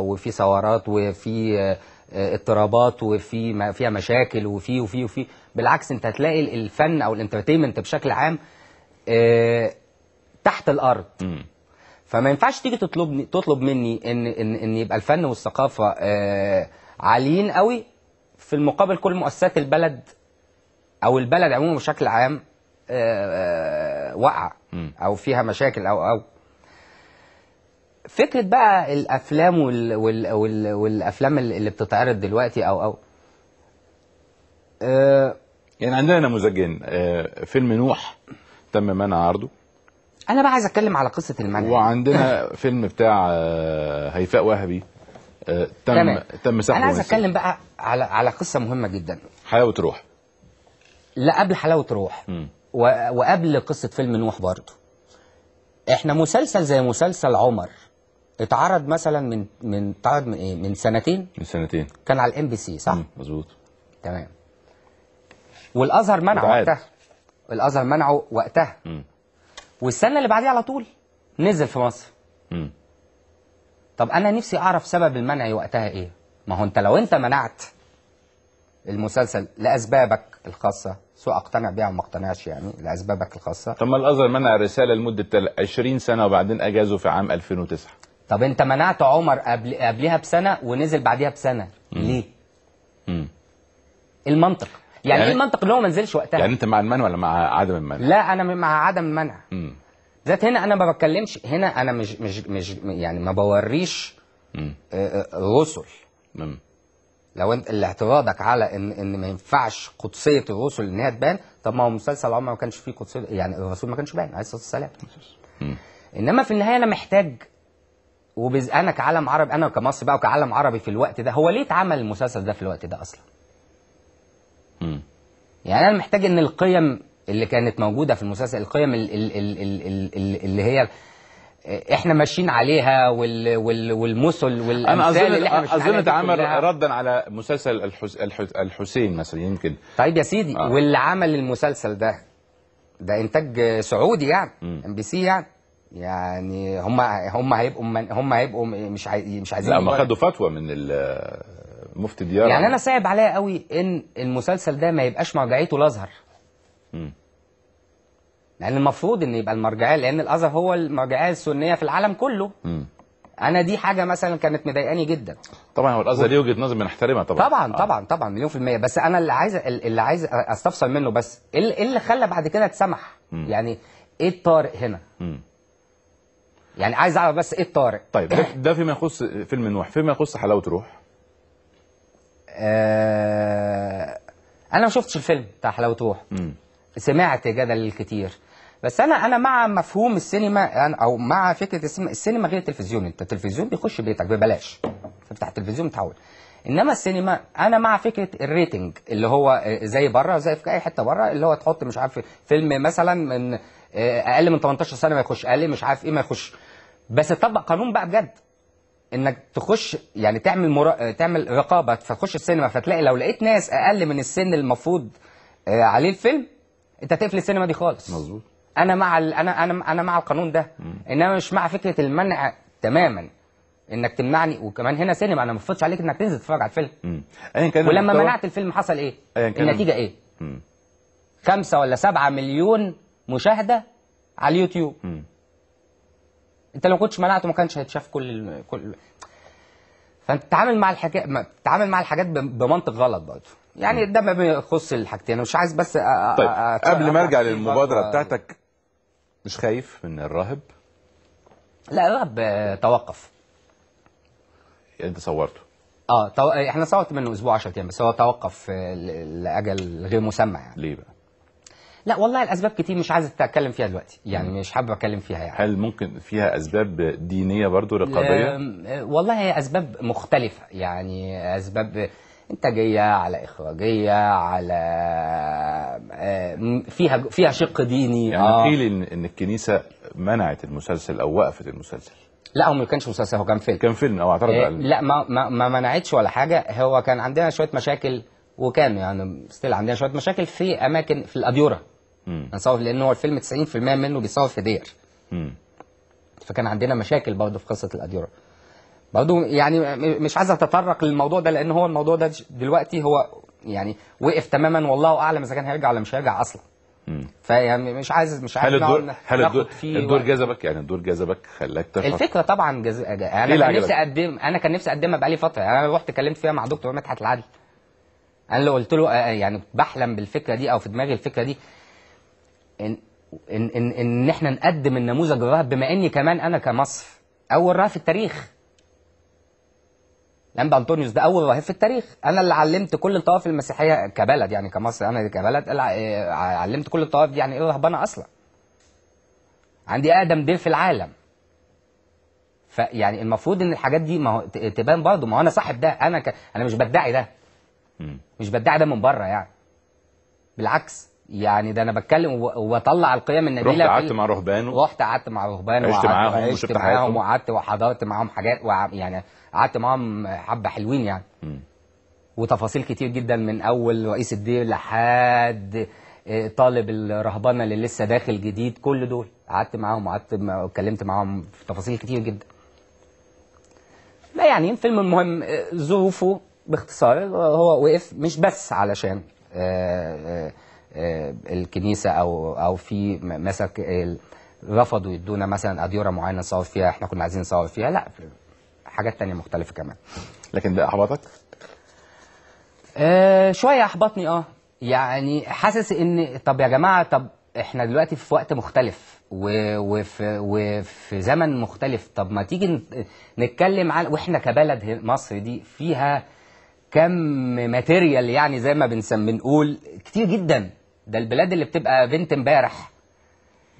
وفي ثورات وفي اضطرابات وفي فيها مشاكل وفي وفي وفي، بالعكس انت هتلاقي الفن او الانترتينمنت بشكل عام تحت الارض. فما ينفعش تيجي تطلب مني ان يبقى الفن والثقافه عاليين قوي، في المقابل كل مؤسسات البلد او البلد عموما بشكل عام واقعه او فيها مشاكل او فكرة بقى الأفلام والأفلام اللي بتتعرض دلوقتي أو يعني عندنا نموذجين. فيلم نوح تم منع عرضه، أنا بقى عايز أتكلم على قصة المنع. وعندنا فيلم بتاع هيفاء وهبي تم سحبه. أنا عايز أتكلم بقى على قصة مهمة جدا، حلاوة روح. لا، قبل حلاوة روح وقبل قصة فيلم نوح برضه، إحنا مسلسل زي مسلسل عمر اتعرض مثلا من سنتين، كان على الام بي سي، صح؟ مظبوط، تمام. والازهر منعه وقتها، والسنه اللي بعديها على طول نزل في مصر. طب انا نفسي اعرف سبب المنع وقتها ايه؟ ما هو انت لو منعت المسلسل لاسبابك الخاصه، سواء اقتنع بيها او ما اقتنعش، يعني لاسبابك الخاصه. طب ما الازهر منع الرساله لمده 20 سنه وبعدين اجازوا في عام 2009. طب انت منعت عمر قبلها بسنه ونزل بعديها بسنه، ليه؟ المنطق، يعني ايه المنطق ان هو ما نزلش وقتها؟ يعني انت مع المنع ولا مع عدم المنع؟ لا، انا مع عدم المنع. ذات هنا انا ما بتكلمش، هنا انا مش يعني ما بوريش الرسل. لو انت اللي اعتراضك على ان ما ينفعش قدسيه الرسل ان هي تبان، طب ما هو مسلسل عمر ما كانش فيه قدسيه، يعني الرسول ما كانش باين عليه الصلاه والسلام. انما في النهايه انا محتاج، انا كعالم عربي، انا كمصري بقى وكعالم عربي في الوقت ده، هو ليه اتعمل المسلسل ده في الوقت ده اصلا؟ يعني انا محتاج ان القيم اللي كانت موجوده في المسلسل، القيم اللي هي احنا ماشيين عليها والمثل والامثال اللي احنا ماشيين عليها، اظن اتعمل ردا على مسلسل الحسين مثلا يمكن. طيب يا سيدي، واللي عمل المسلسل ده انتاج سعودي، يعني ام بي سي، يعني هم هيبقوا مش عايزين. لا، ما خدوا فتوى من مفتي ديار. يعني انا صعب عليا قوي ان المسلسل ده ما يبقاش مرجعيته الازهر، لأن المفروض إن يبقى المرجعية، لأن الأزهر هو المرجعية السنية في العالم كله. أنا دي حاجة مثلا كانت مضايقاني جدا. طبعا هو الأزهر ليه وجهة نظر بنحترمها طبعا. طبعا مليون في المية، بس أنا اللي عايز أستفسر منه بس إيه اللي خلى بعد كده اتسمح؟ يعني إيه الطارئ هنا؟ يعني عايز أعرف بس إيه الطارئ؟ طيب ده فيما يخص فيلم نوح، فيما يخص حلاوة روح. أنا ما شفتش الفيلم بتاع حلاوة روح. سمعت جدل كتير، بس انا مع مفهوم السينما او مع فكره السينما غير التلفزيون. انت التلفزيون بيخش بيتك ببلاش، تفتح التلفزيون تحول، انما السينما انا مع فكره الريتنج اللي هو زي بره، زي في اي حته بره، اللي هو تحط مش عارف فيلم مثلا من اقل من 18 سنه ما يخش، اقل مش عارف ايه ما يخش، بس تطبق قانون بقى بجد انك تخش، يعني تعمل رقابه، فتخش السينما فتلاقي لو لقيت ناس اقل من السن المفروض عليه الفيلم انت تقفل السينما دي خالص. مظبوط. انا مع انا مع القانون ده، انما مش مع فكره المنع تماما، انك تمنعني. وكمان هنا سينما، انا ما بفرضش عليك انك تنزل تتفرج على الفيلم. ولما منعت الفيلم حصل ايه؟ النتيجه ايه؟ 5 ولا 7 مليون مشاهده على اليوتيوب. انت لو كنتش منعته ما كانش هيتشاف كل فانت تتعامل مع الحكايه، تتعامل مع الحاجات بمنطق غلط برضه. يعني ده ما بيخص الحاجتين. انا مش عايز بس طيب قبل ما ارجع للمبادره بتاعتك، مش خايف من الراهب؟ لا، الراهب توقف. انت صورته؟ احنا صورت منه اسبوع 10 ايام، بس هو توقف لاجل غير مسمى. يعني ليه بقى؟ لا والله الاسباب كتير مش عايز اتكلم فيها دلوقتي، يعني مش حابب اتكلم فيها. يعني هل ممكن فيها اسباب دينيه برضه للقضيه؟ والله هي اسباب مختلفه، يعني اسباب انتاجيه على اخراجيه على فيها شق ديني. يعني قيل ان الكنيسه منعت المسلسل او وقفت المسلسل. لا، هو ما كانش مسلسل، هو كان فيلم. كان فيلم او اعترض عليه. لا، ما منعتش ولا حاجه. هو كان عندنا شويه مشاكل، وكان يعني ستيل عندنا شويه مشاكل في اماكن في الاديره نصور، لان هو الفيلم 90% منه بيصور في دير. فكان عندنا مشاكل برضه في قصه الاديره برضه. يعني مش عايز اتطرق للموضوع ده، لان هو الموضوع ده دلوقتي هو يعني وقف تماما، والله اعلم اذا كان هيرجع ولا مش هيرجع اصلا. فيعني مش عايز هل الدور جذبك؟ يعني الدور جذبك خلاك تفهم الفكره؟ طبعا انا كان نفسي اقدمها بقالي فتره. انا رحت اتكلمت فيها مع دكتور مدحت العلي، انا اللي قلت له يعني بحلم بالفكره دي، او في دماغي الفكره دي، ان احنا نقدم النموذج الراهب. بما اني كمان انا كمصر اول راهب في التاريخ، لامب انطونيوس ده اول راهب في التاريخ. انا اللي علمت كل الطوائف المسيحيه كبلد، يعني كمصر انا كبلد علمت كل الطوائف دي يعني ايه رهبنه اصلا. عندي اقدم دير في العالم، فيعني المفروض ان الحاجات دي ما تبان برضه. ما هو انا صاحب ده، انا مش بدعي ده، مش بدعي ده من بره. يعني بالعكس، يعني ده انا بتكلم واطلع القيم النبيله. رحت قعدت مع رهبان وعشت معاهم وقعدت وحضرت معاهم حاجات، يعني قعدت معاهم حبه حلوين يعني. وتفاصيل كتير جدا، من اول رئيس الدير لحد طالب الرهبانه اللي لسه داخل جديد، كل دول قعدت معاهم واتكلمت معاهم في تفاصيل كتير جدا. لا يعني الفيلم المهم ظروفه باختصار هو وقف، مش بس علشان الكنيسه او في مثلا رفضوا يدونا مثلا اديره معينه نصور فيها احنا كنا عايزين نصور فيها، لا حاجات تانية مختلفه كمان. لكن ده احبطك؟ شويه احبطني. يعني حاسس ان طب يا جماعه، طب احنا دلوقتي في وقت مختلف وفي زمن مختلف، طب ما تيجي نتكلم عن واحنا كبلد مصر دي فيها كم ماتيريال، يعني زي ما بنقول كتير جدا. ده البلاد اللي بتبقى بنت امبارح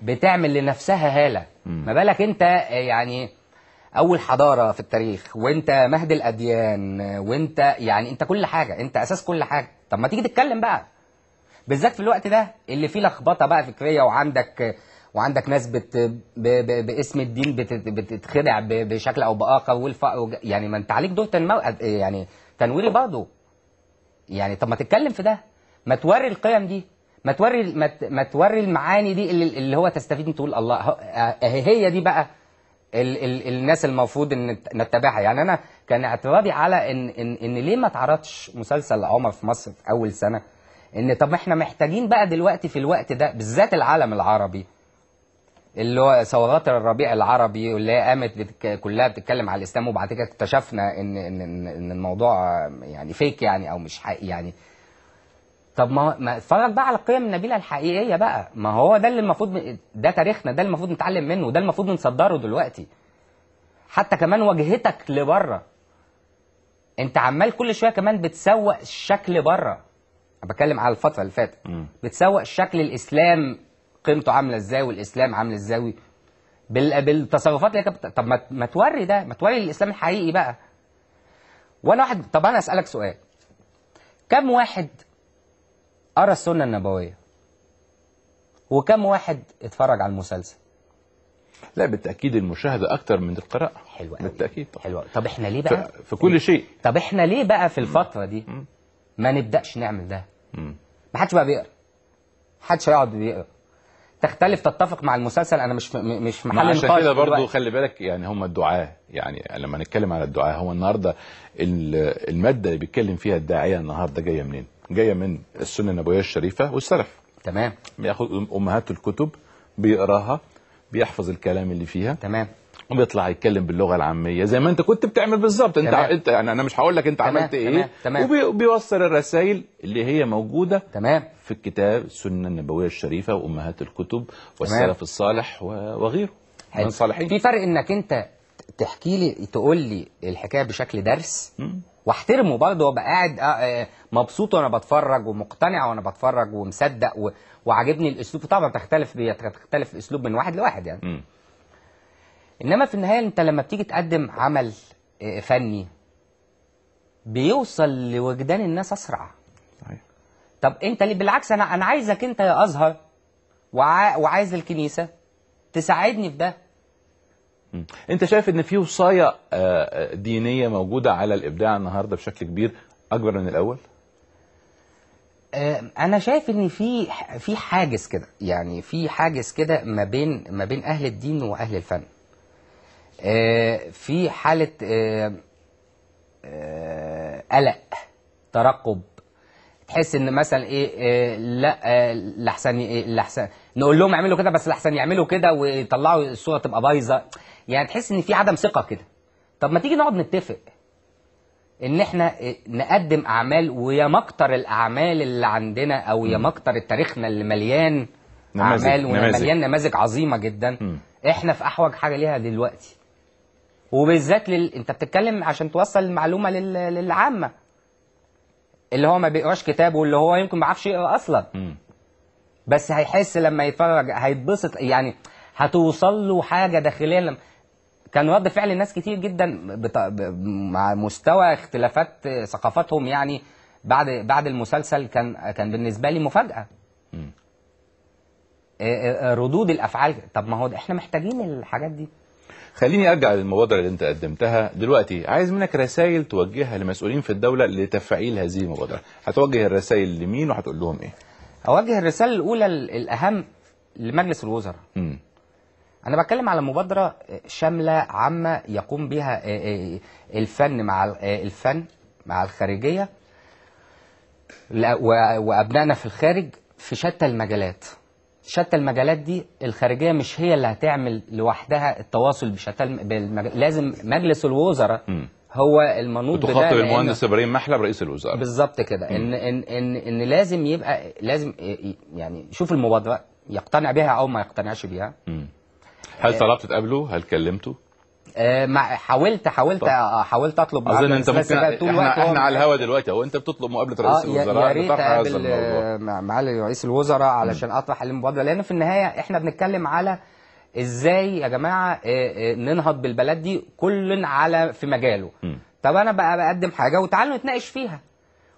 بتعمل لنفسها هاله، ما بالك انت يعني اول حضاره في التاريخ، وانت مهد الاديان، وانت يعني انت كل حاجه، انت اساس كل حاجه. طب ما تيجي تتكلم بقى، بالذات في الوقت ده اللي فيه لخبطه بقى فكريه، وعندك ناس باسم الدين بتتخدع بشكل او باخر، والفقر يعني ما انت عليك دور يعني تنويري برضه. يعني طب ما تتكلم في ده، ما توري القيم دي، ما توري المعاني دي اللي هو تستفيد من. تقول الله، هي دي بقى الناس المفروض ان نتبعها. يعني انا كان اعتراضي على ان ليه ما اتعرضش مسلسل عمر في مصر في اول سنه، ان طب احنا محتاجين بقى دلوقتي في الوقت ده بالذات العالم العربي، اللي هو ثورات الربيع العربي واللي هي قامت كلها بتتكلم على الاسلام، وبعد كده اكتشفنا ان الموضوع يعني فيك، يعني او مش حقيقي. يعني طب ما اتفرج بقى على القيم النبيله الحقيقيه بقى. ما هو ده اللي المفروض، ده تاريخنا، ده المفروض نتعلم منه، وده المفروض نصدره دلوقتي. حتى كمان واجهتك لبره، انت عمال كل شويه كمان بتسوق الشكل بره. انا بتكلم على الفتره اللي فاتت، بتسوق الشكل الاسلام قيمته عامله ازاي، والاسلام عامل ازاي بالتصرفات اللي كانت. طب ما توري ده، ما توري الاسلام الحقيقي بقى. وانا واحد، طب انا اسالك سؤال، كم واحد قرا السنه النبويه وكم واحد اتفرج على المسلسل؟ لا بالتاكيد المشاهده اكتر من القراءه. حلوه قوي، بالتاكيد حلوه. طب احنا ليه بقى في كل شيء، طب احنا ليه بقى في الفتره دي ما نبداش نعمل ده؟ ما حدش بقى بيقرا، ما حدش هيقعد بيقرا. تختلف تتفق مع المسلسل، انا مش محل نقاش. عشان كده برضه خلي بالك يعني هم الدعاة، يعني لما نتكلم على الدعاة، هو النهارده المادة اللي بيتكلم فيها الداعية النهارده جاية منين؟ جاية من السنة النبوية الشريفة والسلف. تمام. بياخد أمهات الكتب بيقراها، بيحفظ الكلام اللي فيها. تمام. وبيطلع يتكلم باللغه العاميه زي ما انت كنت بتعمل بالظبط. انت يعني انا مش هقول لك انت تمام عملت ايه. وبيوصل الرسائل اللي هي موجوده تمام في الكتاب، السنه النبويه الشريفه وامهات الكتب والسلف الصالح وغيره من الصالحين. في فرق انك انت تحكي لي، تقول لي الحكايه بشكل درس واحترمه برضه وابقى قاعد مبسوط وانا بتفرج ومقتنع وانا بتفرج ومصدق وعاجبني الاسلوب. طبعا بتختلف الاسلوب من واحد لواحد يعني. انما في النهايه انت لما بتيجي تقدم عمل فني بيوصل لوجدان الناس اسرع. صحيح. طب انت ليه؟ بالعكس انا عايزك انت يا ازهر وعايز الكنيسه تساعدني في ده. انت شايف ان في وصايه دينيه موجوده على الابداع النهارده بشكل كبير اكبر من الاول؟ انا شايف ان في حاجز كده، يعني في حاجز كده ما بين اهل الدين واهل الفن. في حاله قلق، ترقب، تحس ان مثلا ايه، لا لحسن نقول لهم اعملوا كده بس لحسن يعملوا كده ويطلعوا الصوره تبقى بايظه، يعني تحس ان في عدم ثقه كده. طب ما تيجي نقعد نتفق ان احنا نقدم اعمال، ويا مكتر الاعمال اللي عندنا او يا مكتر تاريخنا اللي مليان اعمال ومليان نماذج عظيمه جدا. احنا في احوج حاجه ليها دلوقتي، وبالذات انت بتتكلم عشان توصل المعلومه للعامه اللي هو ما بيقراش كتاب واللي هو يمكن ما يعرفش يقرا اصلا، بس هيحس لما يتفرج هيتبسط، يعني هتوصل له حاجه داخليه. كان رد فعل الناس كتير جدا مع مستوى اختلافات ثقافاتهم، يعني بعد المسلسل كان بالنسبه لي مفاجاه. ردود الافعال، طب ما هو احنا محتاجين الحاجات دي. خليني ارجع للمبادره اللي انت قدمتها دلوقتي، عايز منك رسائل توجهها لمسؤولين في الدوله لتفعيل هذه المبادره، هتوجه الرسائل لمين وهتقول لهم ايه؟ اوجه الرساله الاولى الاهم لمجلس الوزراء. أنا بتكلم على مبادرة شاملة عامة يقوم بها الفن مع الخارجية وأبنائنا في الخارج في شتى المجالات. شتى المجالات دي الخارجية مش هي اللي هتعمل لوحدها التواصل بشتى لازم مجلس الوزراء هو المنوط بده. بتخاطب المهندس إبراهيم محلب رئيس الوزراء بالظبط كده، إن لازم يبقى لازم يعني يشوف المبادرة يقتنع بها أو ما يقتنعش بها. هل طلبت تقابله؟ هل كلمته؟ حاولت اطلب معاه. اظن انت ممكن احنا على الهوا دلوقتي اهو، انت بتطلب مقابله رئيس الوزراء. يا ريت اقابل معالي رئيس الوزراء علشان اطرح المبادره، لان في النهايه احنا بنتكلم على ازاي يا جماعه ننهض بالبلد دي كل على في مجاله. طب انا بقى بقدم حاجه وتعالوا نتناقش فيها.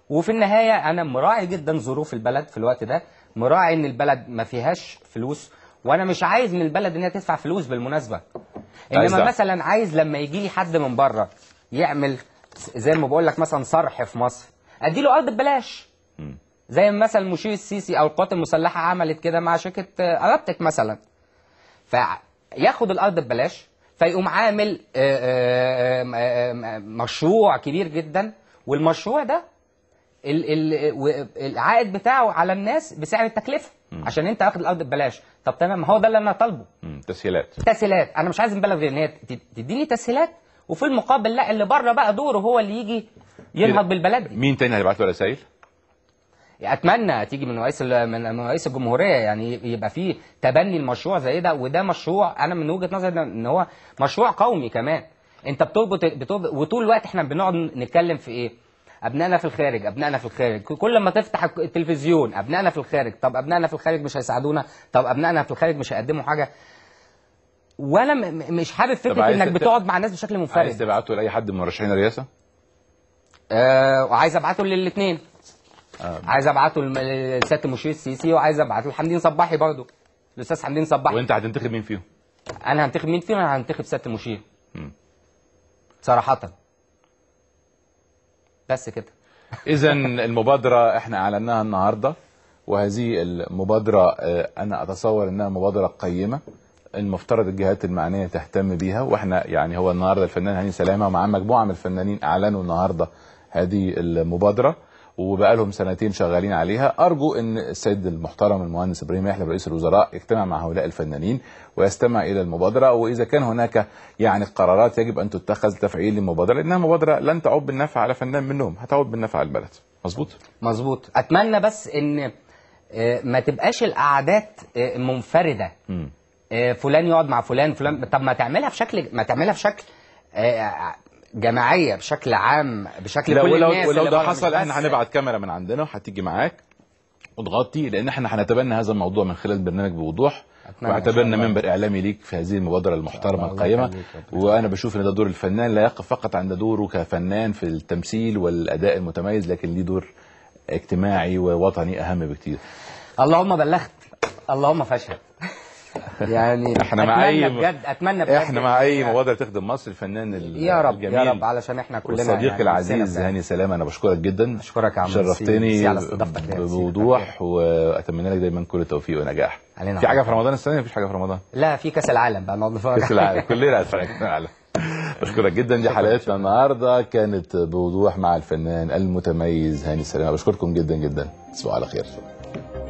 وفي النهايه انا مراعي جدا ظروف البلد في الوقت ده، مراعي ان البلد ما فيهاش فلوس، وانا مش عايز من البلد انها تدفع فلوس بالمناسبه. انما مثلا عايز لما يجي لي حد من بره يعمل زي ما بقول لك مثلا صرح في مصر، ادي له ارض ببلاش. زي ما مثلا مشير السيسي او القوات المسلحه عملت كده مع شركه ارابتك مثلا، فياخد الارض ببلاش فيقوم عامل مشروع كبير جدا، والمشروع ده العائد بتاعه على الناس بسعر التكلفه. عشان انت واخد الارض ببلاش، طب تمام، ما هو ده اللي انا طالبه. تسهيلات. انا مش عايز من بلد غير ان هي تديني تسهيلات، وفي المقابل لا اللي بره بقى دوره هو اللي يجي ينهض بالبلد دي. مين تاني هيبعت له رسائل؟ اتمنى تيجي من رئيس الجمهوريه، يعني يبقى فيه تبني المشروع زي ده. وده مشروع انا من وجهه نظري ان هو مشروع قومي كمان. انت بتربط وطول الوقت احنا بنقعد نتكلم في ايه؟ أبنائنا في الخارج، كل ما تفتح التلفزيون أبنائنا في الخارج، طب أبنائنا في الخارج مش هيساعدونا، طب أبنائنا في الخارج مش هيقدموا حاجة. وأنا مش حابب فكرة إنك بتقعد مع الناس بشكل منفرد. عايز تبعته لأي حد من مرشحين الرئاسة؟ وعايز أبعته للاتنين. عايز أبعته لسيادة المشير السيسي، وعايز أبعته لحمدين صباحي برضه، الأستاذ حمدين صباحي. وأنت هتنتخب مين فيهم؟ أنا هنتخب سيادة المشير. صراحة. بس كده. إذا المبادرة إحنا أعلناها النهاردة وهذه المبادرة أنا أتصور أنها مبادرة قيمة المفترض الجهات المعنية تهتم بيها. وإحنا يعني هو النهاردة الفنان هاني سلامة ومع مجموعة من الفنانين أعلنوا النهاردة هذه المبادرة وبقالهم سنتين شغالين عليها. أرجو أن السيد المحترم المهندس إبراهيم محلب رئيس الوزراء يجتمع مع هؤلاء الفنانين ويستمع إلى المبادرة، وإذا كان هناك يعني قرارات يجب أن تتخذ لتفعيل المبادرة، لأنها مبادرة لن تعود بالنفع على فنان منهم، هتعود بالنفع على البلد. مظبوط؟ مظبوط. أتمنى بس أن ما تبقاش القعدات منفردة، فلان يقعد مع فلان فلان، طب ما تعملها في شكل جماعيه، بشكل عام، بشكل كل الناس. ولو ده حصل احنا هنبعت كاميرا من عندنا وهتيجي معاك وتغطي، لان احنا هنتبنى هذا الموضوع من خلال برنامج بوضوح، واعتبرنا منبر اعلامي ليك في هذه المبادره المحترمه القيمه. وانا بشوف ان ده دور الفنان، لا يقف فقط عند دوره كفنان في التمثيل والاداء المتميز، لكن ليه دور اجتماعي ووطني اهم بكتير. اللهم بلغت، اللهم فشل. يعني احنا مع اي بجد اتمنى بجد احنا مع اي مبادره تخدم مصر. الفنان الجميل يا رب يا رب، علشان احنا كلنا صديقي يعني العزيز هاني سلامة، انا بشكرك جدا. اشكرك يا عم، شرفتني بوضوح، واتمنى لك دايما كل التوفيق ونجاح. في حاجه في رمضان السنه؟ مفيش حاجه في رمضان؟ لا، في كاس العالم بقى نقعد نتفرج. كاس العالم كلنا هنتفرج كاس العالم. بشكرك جدا. دي حلقتنا النهارده كانت بوضوح مع الفنان المتميز هاني سلامة. بشكركم جدا جدا، تصبحوا على خير.